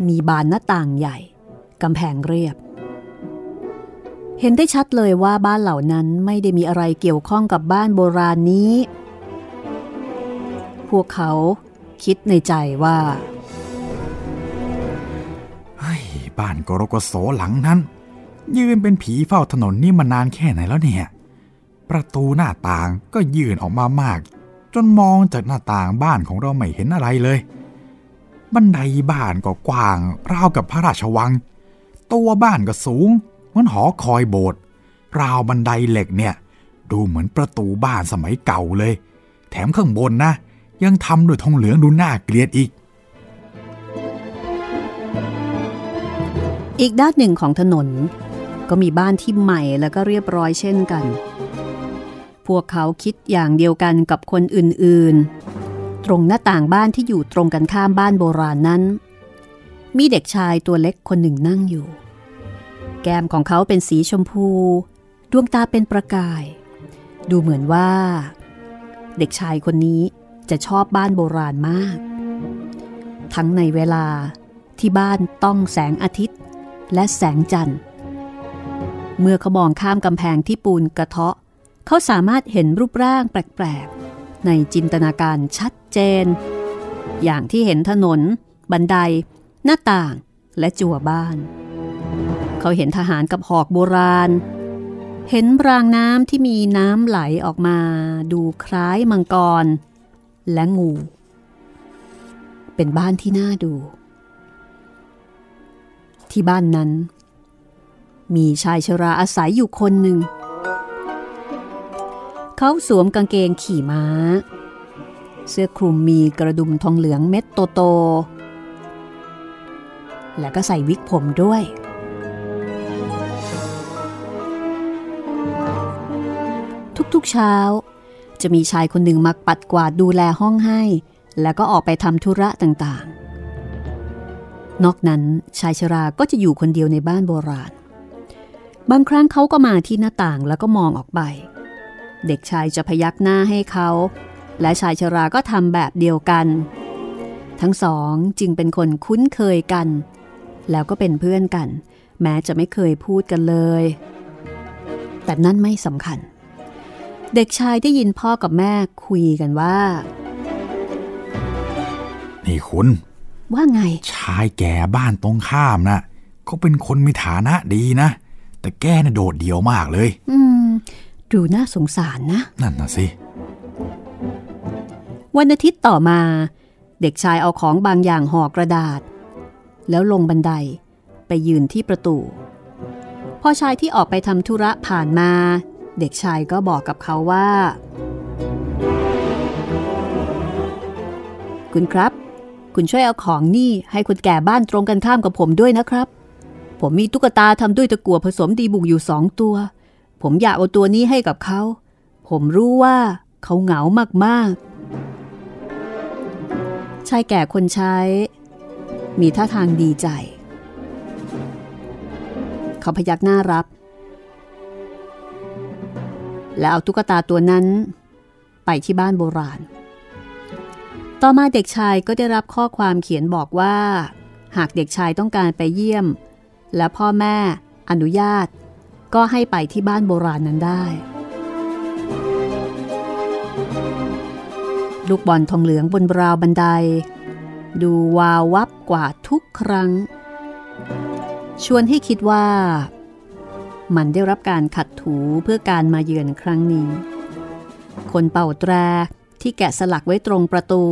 มีบานหน้าต่างใหญ่กำแพงเรียบเห็นได้ชัดเลยว่าบ้านเหล่านั้นไม่ได้มีอะไรเกี่ยวข้องกับบ้านโบราณนี้พวกเขาคิดในใจว่าเฮ้ยบ้านกรกโสหลังนั้นยืนเป็นผีเฝ้าถนนนี่มานานแค่ไหนแล้วเนี่ยประตูหน้าต่างก็ยื่นออกมามากจนมองจากหน้าต่างบ้านของเราไม่เห็นอะไรเลยบันไดบ้านก็กว้างราวกับพระราชวังตัวบ้านก็สูงเหมือนหอคอยโบสถ์ราวบันไดเหล็กเนี่ยดูเหมือนประตูบ้านสมัยเก่าเลยแถมข้างบนนะยังทำด้วยทองเหลืองดูน่าเกลียดอีกด้านหนึ่งของถนนก็มีบ้านที่ใหม่แล้วก็เรียบร้อยเช่นกันพวกเขาคิดอย่างเดียวกันกับคนอื่น ตรงหน้าต่างบ้านที่อยู่ตรงกันข้ามบ้านโบราณนั้นมีเด็กชายตัวเล็กคนหนึ่งนั่งอยู่แก้มของเขาเป็นสีชมพูดวงตาเป็นประกายดูเหมือนว่าเด็กชายคนนี้จะชอบบ้านโบราณมากทั้งในเวลาที่บ้านต้องแสงอาทิตย์และแสงจันทร์เมื่อเขามองข้ามกำแพงที่ปูนกระเทาะเขาสามารถเห็นรูปร่างแปลกๆในจินตนาการชัดเจนอย่างที่เห็นถนนบันไดหน้าต่างและจั่วบ้านเขาเห็นทหารกับหอกโบราณเห็นรางน้ำที่มีน้ำไหลออกมาดูคล้ายมังกรและงูเป็นบ้านที่น่าดูที่บ้านนั้นมีชายชราอาศัยอยู่คนหนึ่งเขาสวมกางเกงขี่ม้าเสื้อคลุมมีกระดุมทองเหลืองเม็ดโตๆและก็ใส่วิกผมด้วยทุกๆเช้าจะมีชายคนหนึ่งมาปัดกวาดดูแลห้องให้แล้วก็ออกไปทำธุระต่างๆนอกนั้นชายชราก็จะอยู่คนเดียวในบ้านโบราณบางครั้งเขาก็มาที่หน้าต่างแล้วก็มองออกไปเด็กชายจะพยักหน้าให้เขาและชายชราก็ทำแบบเดียวกันทั้งสองจึงเป็นคนคุ้นเคยกันแล้วก็เป็นเพื่อนกันแม้จะไม่เคยพูดกันเลยแต่นั่นไม่สำคัญเด็กชายได้ยินพ่อกับแม่คุยกันว่านี่คุณว่าไงชายแก่บ้านตรงข้ามนะเขาเป็นคนมีฐานะดีนะแต่แกน่ะโดดเดี่ยวมากเลยดูน่าสงสารนะนั่นน่ะสิวันอาทิตย์ต่อมาเด็กชายเอาของบางอย่างห่อกระดาษแล้วลงบันไดไปยืนที่ประตูพ่อชายที่ออกไปทำธุระผ่านมาเด็กชายก็บอกกับเขาว่าคุณครับคุณช่วยเอาของนี่ให้คนแก่บ้านตรงกันข้ามกับผมด้วยนะครับผมมีตุ๊กตาทำด้วยตะกั่วผสมดีบุกอยู่2ตัวผมอยากเอาตัวนี้ให้กับเขาผมรู้ว่าเขาเหงามากๆชายแก่คนใช้มีท่าทางดีใจเขาพยักหน้ารับและเอาตุ๊กตาตัวนั้นไปที่บ้านโบราณต่อมาเด็กชายก็ได้รับข้อความเขียนบอกว่าหากเด็กชายต้องการไปเยี่ยมและพ่อแม่อนุญาตก็ให้ไปที่บ้านโบราณนั้นได้ลูกบอลทองเหลืองบนราวบันไดดูวาววับกว่าทุกครั้งชวนให้คิดว่ามันได้รับการขัดถูเพื่อการมาเยือนครั้งนี้คนเป่าแตรที่แกะสลักไว้ตรงประตู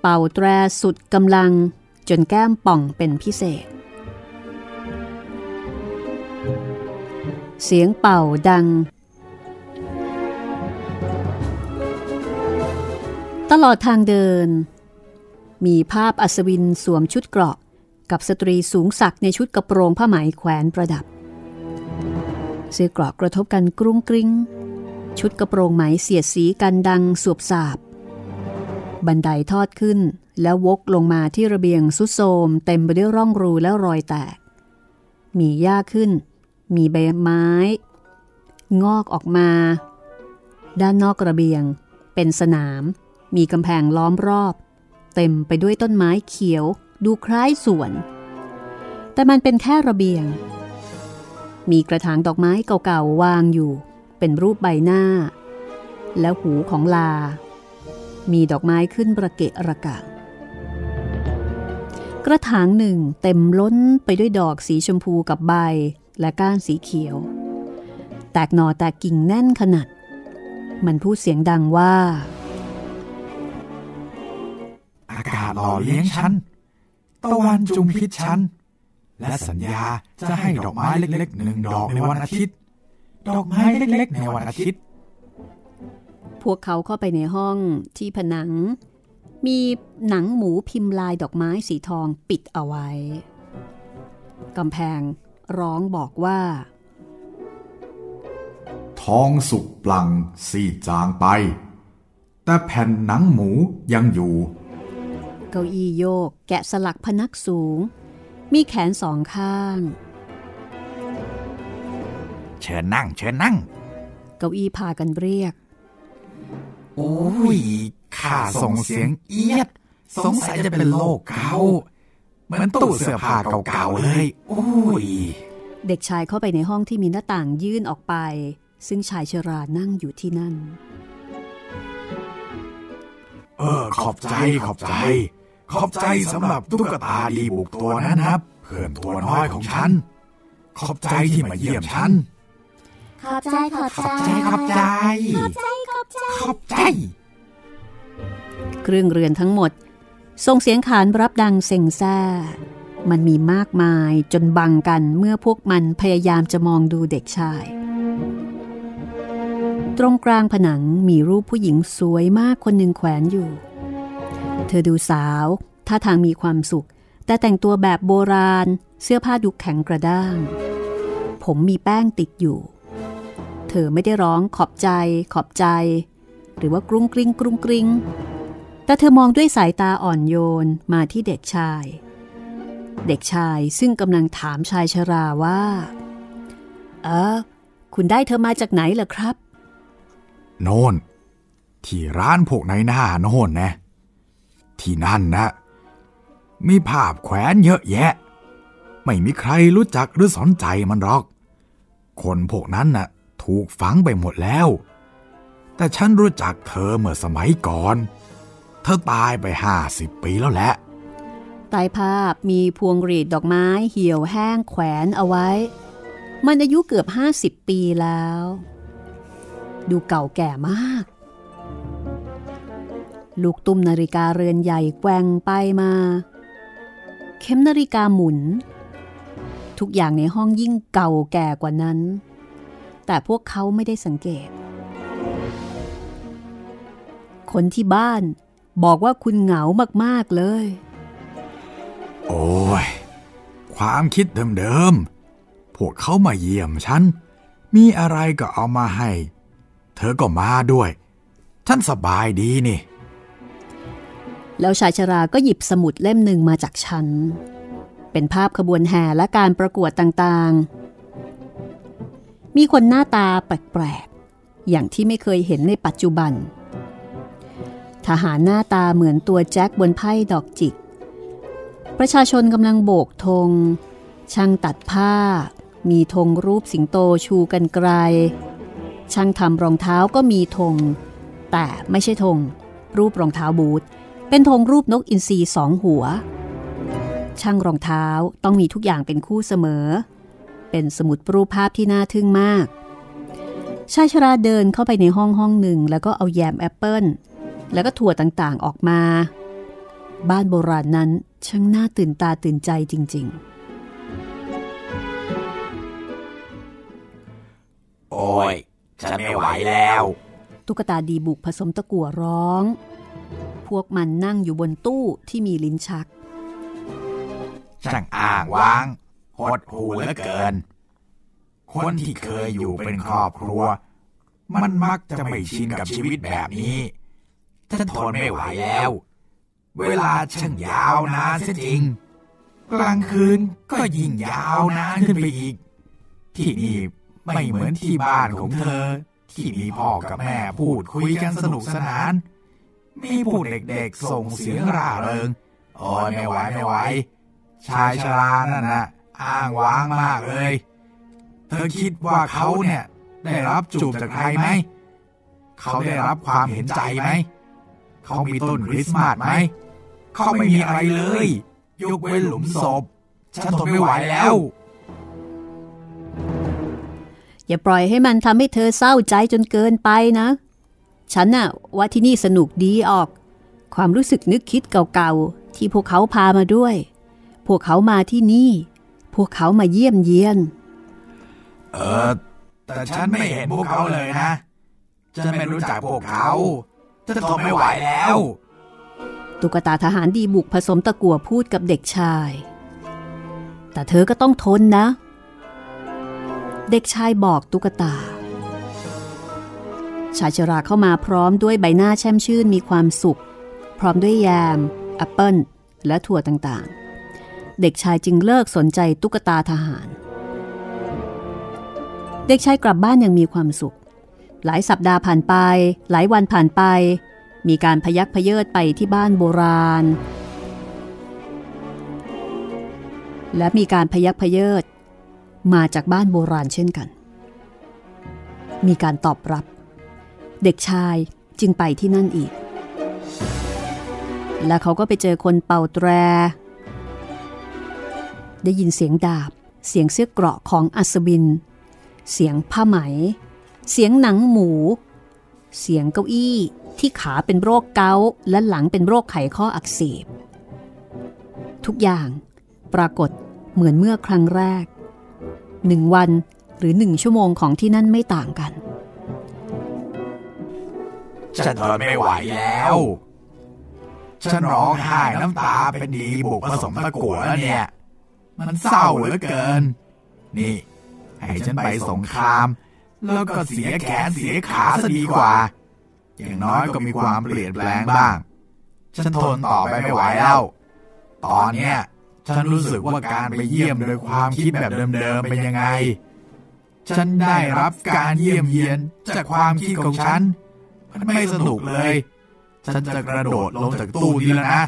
เป่าแตรสุดกำลังจนแก้มป่องเป็นพิเศษเสียงเป่าดังตลอดทางเดินมีภาพอัศวินสวมชุดเกราะกับสตรีสูงศักดิ์ในชุดกระโปรงผ้าไหมแขวนประดับเสื้อเกราะกระทบกันกรุ้งกริ้งชุดกระโปรงไหมเสียดสีกันดังสวบสาบบันไดทอดขึ้นแล้ววกลงมาที่ระเบียงสุดโทรมเต็มไปด้วยร่องรูและรอยแตกมีหญ้าขึ้นมีใบไม้งอกออกมาด้านนอกระเบียงเป็นสนามมีกำแพงล้อมรอบเต็มไปด้วยต้นไม้เขียวดูคล้ายสวนแต่มันเป็นแค่ระเบียงมีกระถางดอกไม้เก่าๆวางอยู่เป็นรูปใบหน้าและหูของลามีดอกไม้ขึ้นระเกะระกะกระถางหนึ่งเต็มล้นไปด้วยดอกสีชมพูกับใบและก้านสีเขียวแตกหน่อแตกกิ่งแน่นขนาดมันพูดเสียงดังว่าอากาศหล่อเลี้ยงฉันตะวันจุมพิษฉันและสัญญาจะให้ดอกไม้เล็กๆ1ดอกในวันอาทิตย์ดอกไม้เล็กๆในวันอาทิตย์พวกเขาเข้าไปในห้องที่ผนังมีหนังหมูพิมพ์ลายดอกไม้สีทองปิดเอาไว้กำแพงร้องบอกว่าทองสุกปลังซีจางไป แต่แผ่นหนังหมูยังอยู่เก้าอี้โยกแกะสลักพนักสูงมีแขนสองข้างเชิญนั่งเชิญนั่งเก้าอี้พากันเรียกโอ้ยข้าส่งเสียงเอี๊ยดสงสัยจะเป็นโรคเกาต์เหมือนตู้เสื้อผ้าเก่าๆเลยโอ้ยเด็กชายเข้าไปในห้องที่มีหน้าต่างยื่นออกไปซึ่งชายชรานั่งอยู่ที่นั่นขอบใจขอบใจขอบใจสำหรับตุ๊กตาดีบุกตัวนั้นครับเพื่อนตัวน้อยของฉันขอบใจที่มาเยี่ยมฉันขอบใจขอบใจขอบใจขอบใจขอบใจขอบใจเครื่องเรือนทั้งหมดส่งเสียงขานรับดังเซ็งซ่ามันมีมากมายจนบังกันเมื่อพวกมันพยายามจะมองดูเด็กชายตรงกลางผนังมีรูปผู้หญิงสวยมากคนหนึ่งแขวนอยู่เธอดูสาวท่าทางมีความสุขแต่แต่งตัวแบบโบราณเสื้อผ้าดูแข็งกระด้างผมมีแป้งติดอยู่เธอไม่ได้ร้องขอบใจขอบใจหรือว่ากรุ้งกริ้งกรุ้งกริ้งแต่เธอมองด้วยสายตาอ่อนโยนมาที่เด็กชายเด็กชายซึ่งกำลังถามชายชราว่าคุณได้เธอมาจากไหนเหรอครับโน่นที่ร้านพวกนายหน้าโน่นนะที่นั่นนะมีภาพแขวนเยอะแยะไม่มีใครรู้จักหรือสนใจมันหรอกคนพวกนั้นน่ะถูกฝังไปหมดแล้วแต่ฉันรู้จักเธอเมื่อสมัยก่อนเธอตายไป50 ปีแล้วแหละใต้ภาพมีพวงหรีดดอกไม้เหี่ยวแห้งแขวนเอาไว้มันอายุเกือบ50 ปีแล้วดูเก่าแก่มากลูกตุ้มนาฬิกาเรือนใหญ่แกว่งไปมาเข็มนาฬิกาหมุนทุกอย่างในห้องยิ่งเก่าแก่กว่านั้นแต่พวกเขาไม่ได้สังเกตคนที่บ้านบอกว่าคุณเหงามากๆเลยโอ้ยความคิดเดิมๆพวกเขามาเยี่ยมฉันมีอะไรก็เอามาให้เธอก็มาด้วยฉันสบายดีนี่แล้วชายชราก็หยิบสมุดเล่มหนึ่งมาจากฉันเป็นภาพขบวนแห่และการประกวดต่างๆมีคนหน้าตาแปลกๆอย่างที่ไม่เคยเห็นในปัจจุบันทหารหน้าตาเหมือนตัวแจ็คบนไพ่ดอกจิกประชาชนกำลังโบกธงช่างตัดผ้ามีธงรูปสิงโตชูกันไกลช่างทำรองเท้าก็มีธงแต่ไม่ใช่ธงรูปรองเท้าบูทเป็นธงรูปนกอินทรีสองหัวช่างรองเท้าต้องมีทุกอย่างเป็นคู่เสมอเป็นสมุดรูปภาพที่น่าทึ่งมากชายชราเดินเข้าไปในห้องหนึ่งแล้วก็เอาแยมแอปเปิ้ลแล้วก็ถั่วต่างๆออกมาบ้านโบราณนั้นช่างน่าตื่นตาตื่นใจจริงๆโอ้ยฉันไม่ไหวแล้วตุ๊กตาดีบุกผสมตะกั่วร้องพวกมันนั่งอยู่บนตู้ที่มีลิ้นชักช่างอ้างว้างหดหู่เหลือเกินคนที่เคยอยู่เป็นครอบครัวมันมักจะไม่ชินกับชีวิตแบบนี้ฉันทนไม่ไหวแล้วเวลาช่างยาวนานเสียจริงกลางคืนก็ยิ่งยาวนานขึ้นไปอีกที่นี่ไม่เหมือนที่บ้านของเธอที่มีพ่อกับแม่พูดคุยกันสนุกสนานมีผู้เด็กๆส่งเสียงร่าเริงโอ้ยไม่ไหวไม่ไหวชายชรานั่นน่ะอ้างว้างมากเลยเธอคิดว่าเขาเนี่ยได้รับจูบจากใครไหมเขาได้รับความเห็นใจไหมเขามีต้นคริสต์มาสไหมเขาไม่มีอะไรเลยยกเว้นหลุมศพฉันทนไม่ไหวแล้วอย่าปล่อยให้มันทำให้เธอเศร้าใจจนเกินไปนะฉันน่ะว่าที่นี่สนุกดีออกความรู้สึกนึกคิดเก่าๆที่พวกเขาพามาด้วยพวกเขามาที่นี่พวกเขามาเยี่ยมเยียนแต่ฉันไม่เห็นพวกเขาเลยนะฉันไม่รู้จักพวกเขาจะทนไม่ไหวแล้วตุ๊กตาทหารดีบุกผสมตะกั่วพูดกับเด็กชายแต่เธอก็ต้องทนนะเด็กชายบอกตุ๊กตา ชายชราเข้ามาพร้อมด้วยใบหน้าแช่มชื่นมีความสุขพร้อมด้วยยามแอปเปิ้ลและถั่วต่างๆเด็กชายจึงเลิกสนใจตุ๊กตาทหารเด็กชายกลับบ้านอย่างมีความสุขหลายสัปดาห์ผ่านไปหลายวันผ่านไปมีการพยักพเยิดไปที่บ้านโบราณและมีการพยักพเยิดมาจากบ้านโบราณเช่นกันมีการตอบรับเด็กชายจึงไปที่นั่นอีกและเขาก็ไปเจอคนเป่าแตรได้ยินเสียงดาบเสียงเสื้อเกราะของอัศวินเสียงผ้าไหมเสียงหนังหมูเสียงเก้าอี้ที่ขาเป็นโรคเกาต์และหลังเป็นโรคไขข้ออักเสบทุกอย่างปรากฏเหมือนเมื่อครั้งแรก1วันหรือ1ชั่วโมงของที่นั่นไม่ต่างกันฉันทนไม่ไหวแล้วฉันร้องไห้น้ำตาเป็นดีบุกผสมตะกั่วแล้วเนี่ยมันเศร้าเหลือเกินนี่ให้ฉันไปสงครามแล้วก็เสียแขนเสียขาซะดีกว่าอย่างน้อยก็มีความเปลี่ยนแปลงบ้างฉันทนต่อไปไม่ไหวแล้วตอนเนี้ยฉันรู้สึกว่าการไปเยี่ยมโดยความคิดแบบเดิมๆเป็นยังไงฉันได้รับการเยี่ยมเยียนจากความคิดของฉันมันไม่สนุกเลยฉันจะกระโดดลงจากตู้นี้แล้วนะ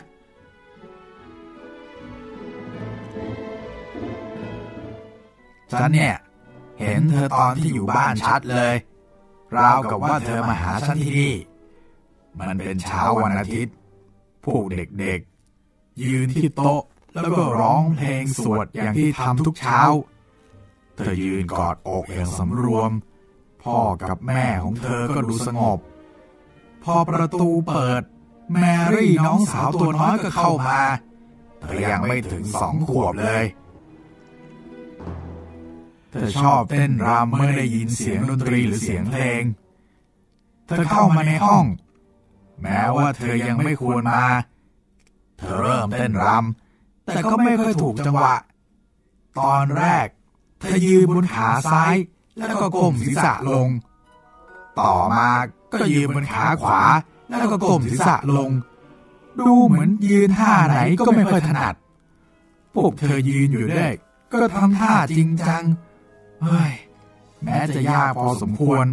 ฉันเนี่ยเห็นเธอตอนที่อยู่บ้านชัดเลยราวกับว่าเธอมาหาฉันที่นี่มันเป็นเช้าวันอาทิตย์พวกเด็กๆยืนที่โต๊ะแล้วก็ร้องเพลงสวดอย่างที่ทำทุกเช้าเธอยืนกอดอกอย่างสำรวมพ่อกับแม่ของเธอก็ดูสงบพอประตูเปิดแมรี่น้องสาวตัวน้อยก็เข้ามาเธอยังไม่ถึง2 ขวบเลยเธอชอบเต้นรำเมื่อได้ยินเสียงดนตรีหรือเสียงเพลงเธอเข้ามาในห้องแม้ว่าเธอยังไม่ควรมาเธอเริ่มเต้นรำแต่ก็ไม่ค่อยถูกจังหวะตอนแรกเธอยืนบนขาซ้ายแล้วก็ก้มศีรษะลงต่อมาก็ยืนบนขาขวาแล้วก็ก้มศีรษะลงดูเหมือนยืนท่าไหนก็ไม่ค่อยถนัดพวกเธอยืนอยู่ได้ก็ทำท่าจริงจังเฮ้ยแม้จะยากพอสมควร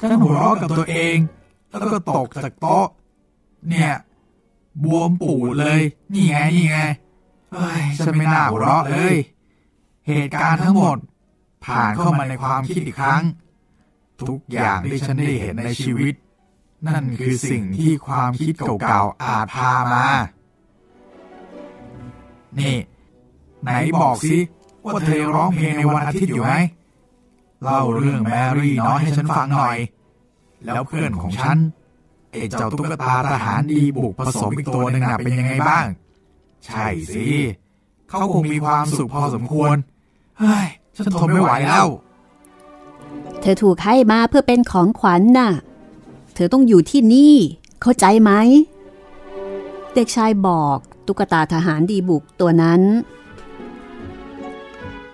ฉันหัวเราะกับตัวเองแล้วก็ตกจากโต๊ะเนี่ยบวมปูดเลยนี่ไงเฮ้ยฉันไม่น่าหัวเราะเลยเหตุการณ์ทั้งหมดผ่านเข้ามาในความคิดอีกครั้งทุกอย่างที่ฉันได้เห็นในชีวิตนั่นคือสิ่งที่ความคิดเก่าๆอาจพามานี่ไหนบอกสิว่าเธอร้องเพลงในวันอาทิตย์อยู่ไหมเล่าเรื่องแมรี่น้อยให้ฉันฟังหน่อยแล้วเพื่อนของฉันไอ้เจ้าตุ๊กตาทหารดีบุกผสมอีกตัวหนึ่งน่ะเป็นยังไงบ้างใช่สิเขาคงมีความสุขพอสมควรเฮ้ยฉันทนไม่ไหวแล้วเธอถูกให้มาเพื่อเป็นของขวัญน่ะเธอต้องอยู่ที่นี่เข้าใจไหมเด็กชายบอกตุ๊กตาทหารดีบุกตัวนั้น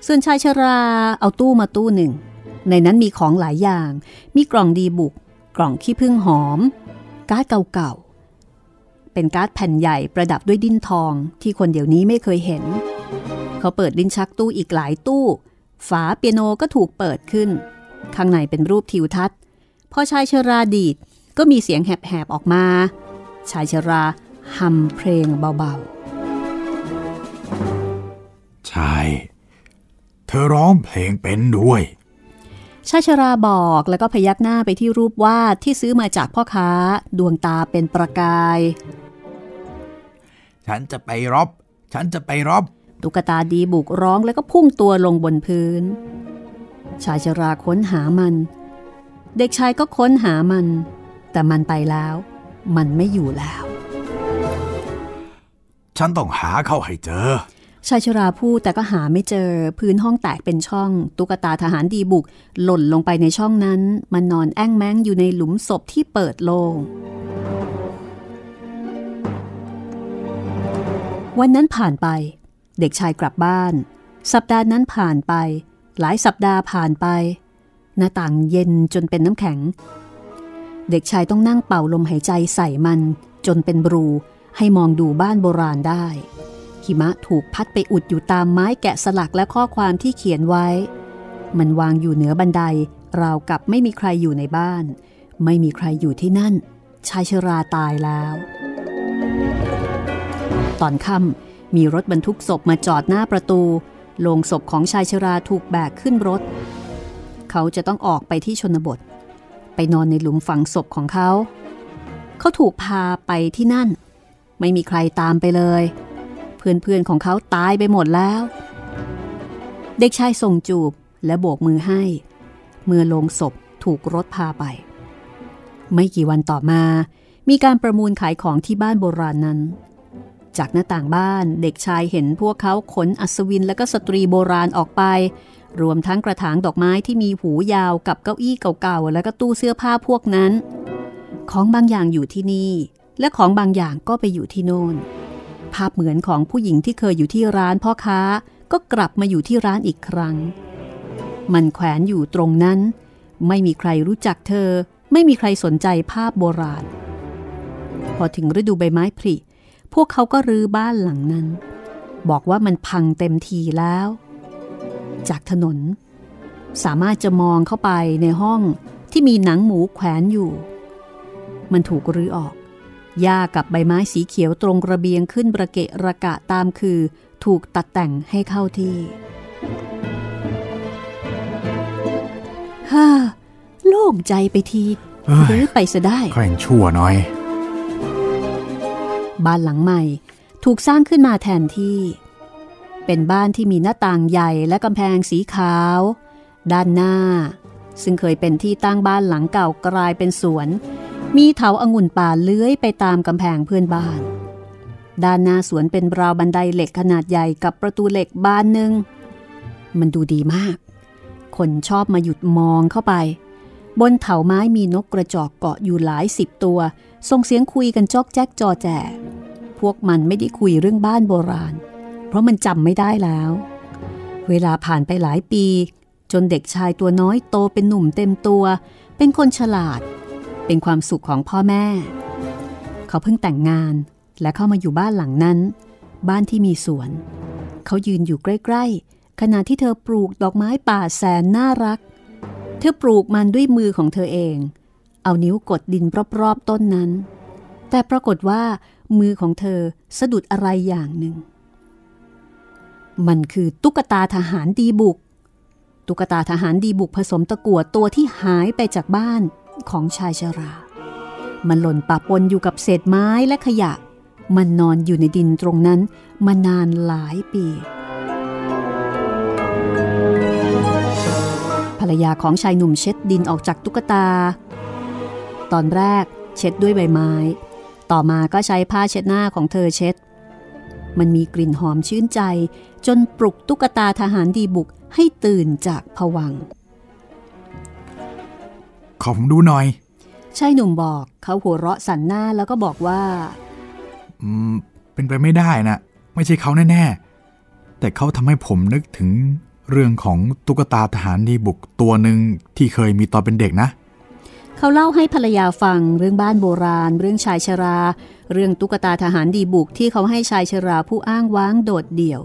ส่วนชายชราเอาตู้มาตู้หนึ่งในนั้นมีของหลายอย่างมีกล่องดีบุกกล่องขี้ผึ้งหอมการ์ดเก่าๆเป็นการ์ดแผ่นใหญ่ประดับด้วยดิ้นทองที่คนเดี๋ยวนี้ไม่เคยเห็นเขาเปิดลิ้นชักตู้อีกหลายตู้ฝาเปียโนก็ถูกเปิดขึ้นข้างในเป็นรูปทิวทัศน์พอชายชราดีดก็มีเสียงแหบๆออกมาชายชราฮัมเพลงเบาๆใช่เธอร้องเพลงเป็นด้วยชายชราบอกแล้วก็พยักหน้าไปที่รูปวาดที่ซื้อมาจากพ่อค้าดวงตาเป็นประกายฉันจะไปรบตุ๊กตาดีบุกร้องแล้วก็พุ่งตัวลงบนพื้นชายชราค้นหามันเด็กชายก็ค้นหามันแต่มันไปแล้วมันไม่อยู่แล้วฉันต้องหาเข้าให้เจอชายชราพูดแต่ก็หาไม่เจอพื้นห้องแตกเป็นช่องตุ๊กตาทหารดีบุกหล่นลงไปในช่องนั้นมันนอนแอ้งแม้งอยู่ในหลุมศพที่เปิดโล่งวันนั้นผ่านไปเด็กชายกลับบ้านสัปดาห์นั้นผ่านไปหลายสัปดาห์ผ่านไปหน้าต่างเย็นจนเป็นน้ำแข็ง เด็กชายต้องนั่งเป่าลมหายใจใส่มันจนเป็นรูให้มองดูบ้านโบราณได้หิมะถูกพัดไปอุดอยู่ตามไม้แกะสลักและข้อความที่เขียนไว้มันวางอยู่เหนือบันไดราวกับไม่มีใครอยู่ในบ้านไม่มีใครอยู่ที่นั่นชายชราตายแล้วตอนค่ำมีรถบรรทุกศพมาจอดหน้าประตูโลงศพของชายชราถูกแบกขึ้นรถเขาจะต้องออกไปที่ชนบทไปนอนในหลุมฝังศพของเขาเขาถูกพาไปที่นั่นไม่มีใครตามไปเลยเพื่อนๆของเขาตายไปหมดแล้วเด็กชายส่งจูบและโบกมือให้เมื่อโลงศพถูกรถพาไปไม่กี่วันต่อมามีการประมูลขายของที่บ้านโบราณนั้นจากหน้าต่างบ้านเด็กชายเห็นพวกเขาขนอัศวินและก็สตรีโบราณออกไปรวมทั้งกระถางดอกไม้ที่มีหูยาวกับเก้าอี้เก่าๆและก็ตู้เสื้อผ้าพวกนั้นของบางอย่างอยู่ที่นี่และของบางอย่างก็ไปอยู่ที่โน่นภาพเหมือนของผู้หญิงที่เคยอยู่ที่ร้านพ่อค้าก็กลับมาอยู่ที่ร้านอีกครั้งมันแขวนอยู่ตรงนั้นไม่มีใครรู้จักเธอไม่มีใครสนใจภาพโบราณพอถึงฤดูใบไม้ผลิพวกเขาก็รื้อบ้านหลังนั้นบอกว่ามันพังเต็มทีแล้วจากถนนสามารถจะมองเข้าไปในห้องที่มีหนังหมูแขวนอยู่มันถูกรื้อออกหญ้ากับใบไม้สีเขียวตรงระเบียงขึ้นระเกะระกะตามคือถูกตัดแต่งให้เข้าที่ฮ่าโล่งใจไปทีหรือไปซะได้ค่อยชั่วน้อยบ้านหลังใหม่ถูกสร้างขึ้นมาแทนที่เป็นบ้านที่มีหน้าต่างใหญ่และกำแพงสีขาวด้านหน้าซึ่งเคยเป็นที่ตั้งบ้านหลังเก่ากลายเป็นสวนมีเถาองุ่นป่าเลื้อยไปตามกำแพงเพื่อนบ้านด้านหน้าสวนเป็นราวบันไดเหล็กขนาดใหญ่กับประตูเหล็กบานหนึ่งมันดูดีมากคนชอบมาหยุดมองเข้าไปบนเถาไม้มีนกกระจอกเกาะอยู่หลายสิบตัวส่งเสียงคุยกันจอกแจ๊กจอแจพวกมันไม่ได้คุยเรื่องบ้านโบราณเพราะมันจำไม่ได้แล้วเวลาผ่านไปหลายปีจนเด็กชายตัวน้อยโตเป็นหนุ่มเต็มตัวเป็นคนฉลาดเป็นความสุขของพ่อแม่เขาเพิ่งแต่งงานและเข้ามาอยู่บ้านหลังนั้นบ้านที่มีสวนเขายืนอยู่ใกล้ๆขณะที่เธอปลูกดอกไม้ป่าแสนน่ารักเธอปลูกมันด้วยมือของเธอเองเอานิ้วกดดินรอบๆต้นนั้นแต่ปรากฏว่ามือของเธอสะดุดอะไรอย่างหนึ่งมันคือตุ๊กตาทหารดีบุกตุ๊กตาทหารดีบุกผสมตะกั่วตัวที่หายไปจากบ้านของชายชรามันหล่นปะปนอยู่กับเศษไม้และขยะมันนอนอยู่ในดินตรงนั้นมานานหลายปีภรรยาของชายหนุ่มเช็ดดินออกจากตุ๊กตาตอนแรกเช็ดด้วยใบไม้ต่อมาก็ใช้ผ้าเช็ดหน้าของเธอเช็ดมันมีกลิ่นหอมชื่นใจจนปลุกตุ๊กตาทหารดีบุกให้ตื่นจากผวังค์ขอผมดูหน่อยชายหนุ่มบอกเขาหัวเราะสั่นหน้าแล้วก็บอกว่าเป็นไปไม่ได้นะไม่ใช่เขาแน่ๆแต่เขาทำให้ผมนึกถึงเรื่องของตุ๊กตาทหารดีบุกตัวหนึ่งที่เคยมีตอนเป็นเด็กนะเขาเล่าให้ภรรยาฟังเรื่องบ้านโบราณเรื่องชายชราเรื่องตุ๊กตาทหารดีบุกที่เขาให้ชายชราผู้อ้างว้างโดดเดี่ยว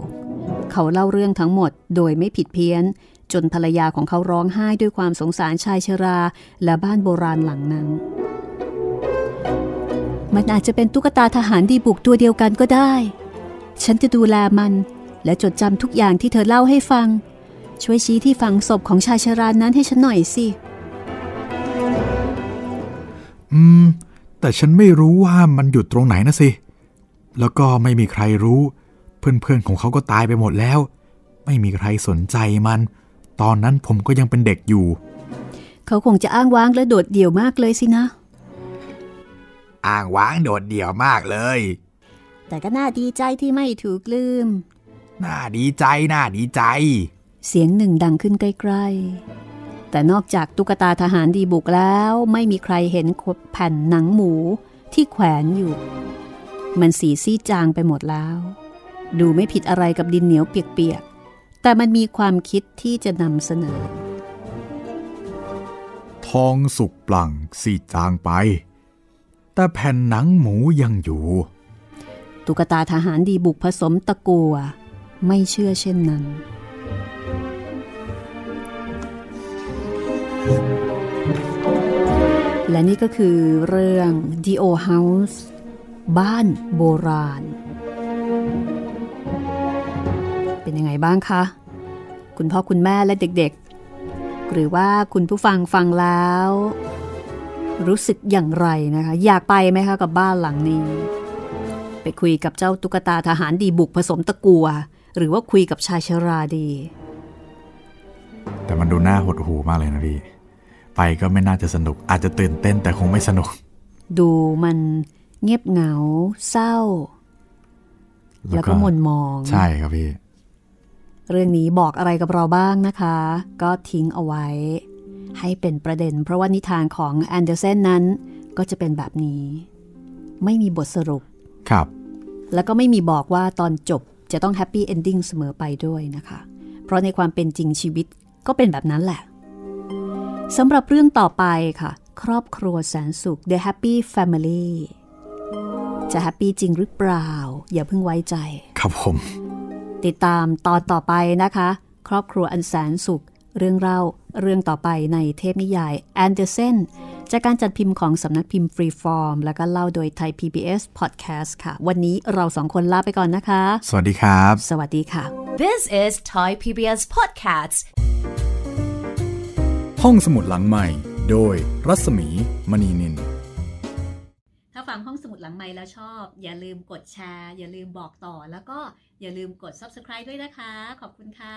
เขาเล่าเรื่องทั้งหมดโดยไม่ผิดเพี้ยนจนภรรยาของเขาร้องไห้ด้วยความสงสารชายชราและบ้านโบราณหลังนั้นมันอาจจะเป็นตุ๊กตาทหารดีบุกตัวเดียวกันก็ได้ฉันจะดูแลมันและจดจำทุกอย่างที่เธอเล่าให้ฟังช่วยชี้ที่ฝังศพของชายชรานั้นให้ฉันหน่อยสิแต่ฉันไม่รู้ว่ามันอยู่ตรงไหนนะสิแล้วก็ไม่มีใครรู้เพื่อนๆของเขาก็ตายไปหมดแล้วไม่มีใครสนใจมันตอนนั้นผมก็ยังเป็นเด็กอยู่เขาคงจะอ้างว้างและโดดเดี่ยวมากเลยสินะอ้างว้างโดดเดี่ยวมากเลยแต่ก็น่าดีใจที่ไม่ถูกลืมน่าดีใจเสียงหนึ่งดังขึ้นใกล้ๆแต่นอกจากตุ๊กตาทหารดีบุกแล้วไม่มีใครเห็นแผ่นหนังหมูที่แขวนอยู่มันสีซีดจางไปหมดแล้วดูไม่ผิดอะไรกับดินเหนียวเปียกๆแต่มันมีความคิดที่จะนำเสนอโถ องสุกปลั่งซีดจางไปแต่แผ่นหนังหมูยังอยู่ตุ๊กตาทหารดีบุกผสมตะกั่วไม่เชื่อเช่นนั้นและนี่ก็คือเรื่อง D.O. House บ้านโบราณเป็นยังไงบ้างคะคุณพ่อคุณแม่และเด็กๆหรือว่าคุณผู้ฟังฟังแล้วรู้สึกอย่างไรนะคะอยากไปไหมคะกับบ้านหลังนี้ไปคุยกับเจ้าตุ๊กตาทหารดีบุกผสมตะกั่วหรือว่าคุยกับชายชราดีแต่มันดูน่าหดหูมากเลยนะพี่ไปก็ไม่น่าจะสนุกอาจจะตื่นเต้นแต่คงไม่สนุกดูมันเงียบเหงาเศร้าแล้วก็หม่นมองใช่ครับพี่เรื่องนี้บอกอะไรกับเราบ้างนะคะก็ทิ้งเอาไว้ให้เป็นประเด็นเพราะว่านิทานของแอนเดอร์เซนนั้นก็จะเป็นแบบนี้ไม่มีบทสรุปครับแล้วก็ไม่มีบอกว่าตอนจบจะต้องแฮปปี้เอนดิ้งเสมอไปด้วยนะคะเพราะในความเป็นจริงชีวิตก็เป็นแบบนั้นแหละสำหรับเรื่องต่อไปค่ะครอบครัวแสนสุข The Happy Family จะแฮปปี้จริงหรือเปล่าอย่าเพิ่งไว้ใจครับผมติดตามตอนต่อไปนะคะครอบครัวอันแสนสุขเรื่องเล่าเรื่องต่อไปในเทพนิยายแอนเดอร์เซนจากการจัดพิมพ์ของสำนักพิมพ์ฟรีฟอร์มแล้วก็เล่าโดย Thai PBS Podcast ค่ะวันนี้เราสองคนลาไปก่อนนะคะสวัสดีครับสวัสดีค่ะ This is Thai PBS Podcast ห้องสมุดหลังใหม่โดยรัศมีมณีนินถ้าฟังห้องสมุดหลังใหม่แล้วชอบอย่าลืมกดแชร์อย่าลืมบอกต่อแล้วก็อย่าลืมกด Subscribe ด้วยนะคะขอบคุณค่ะ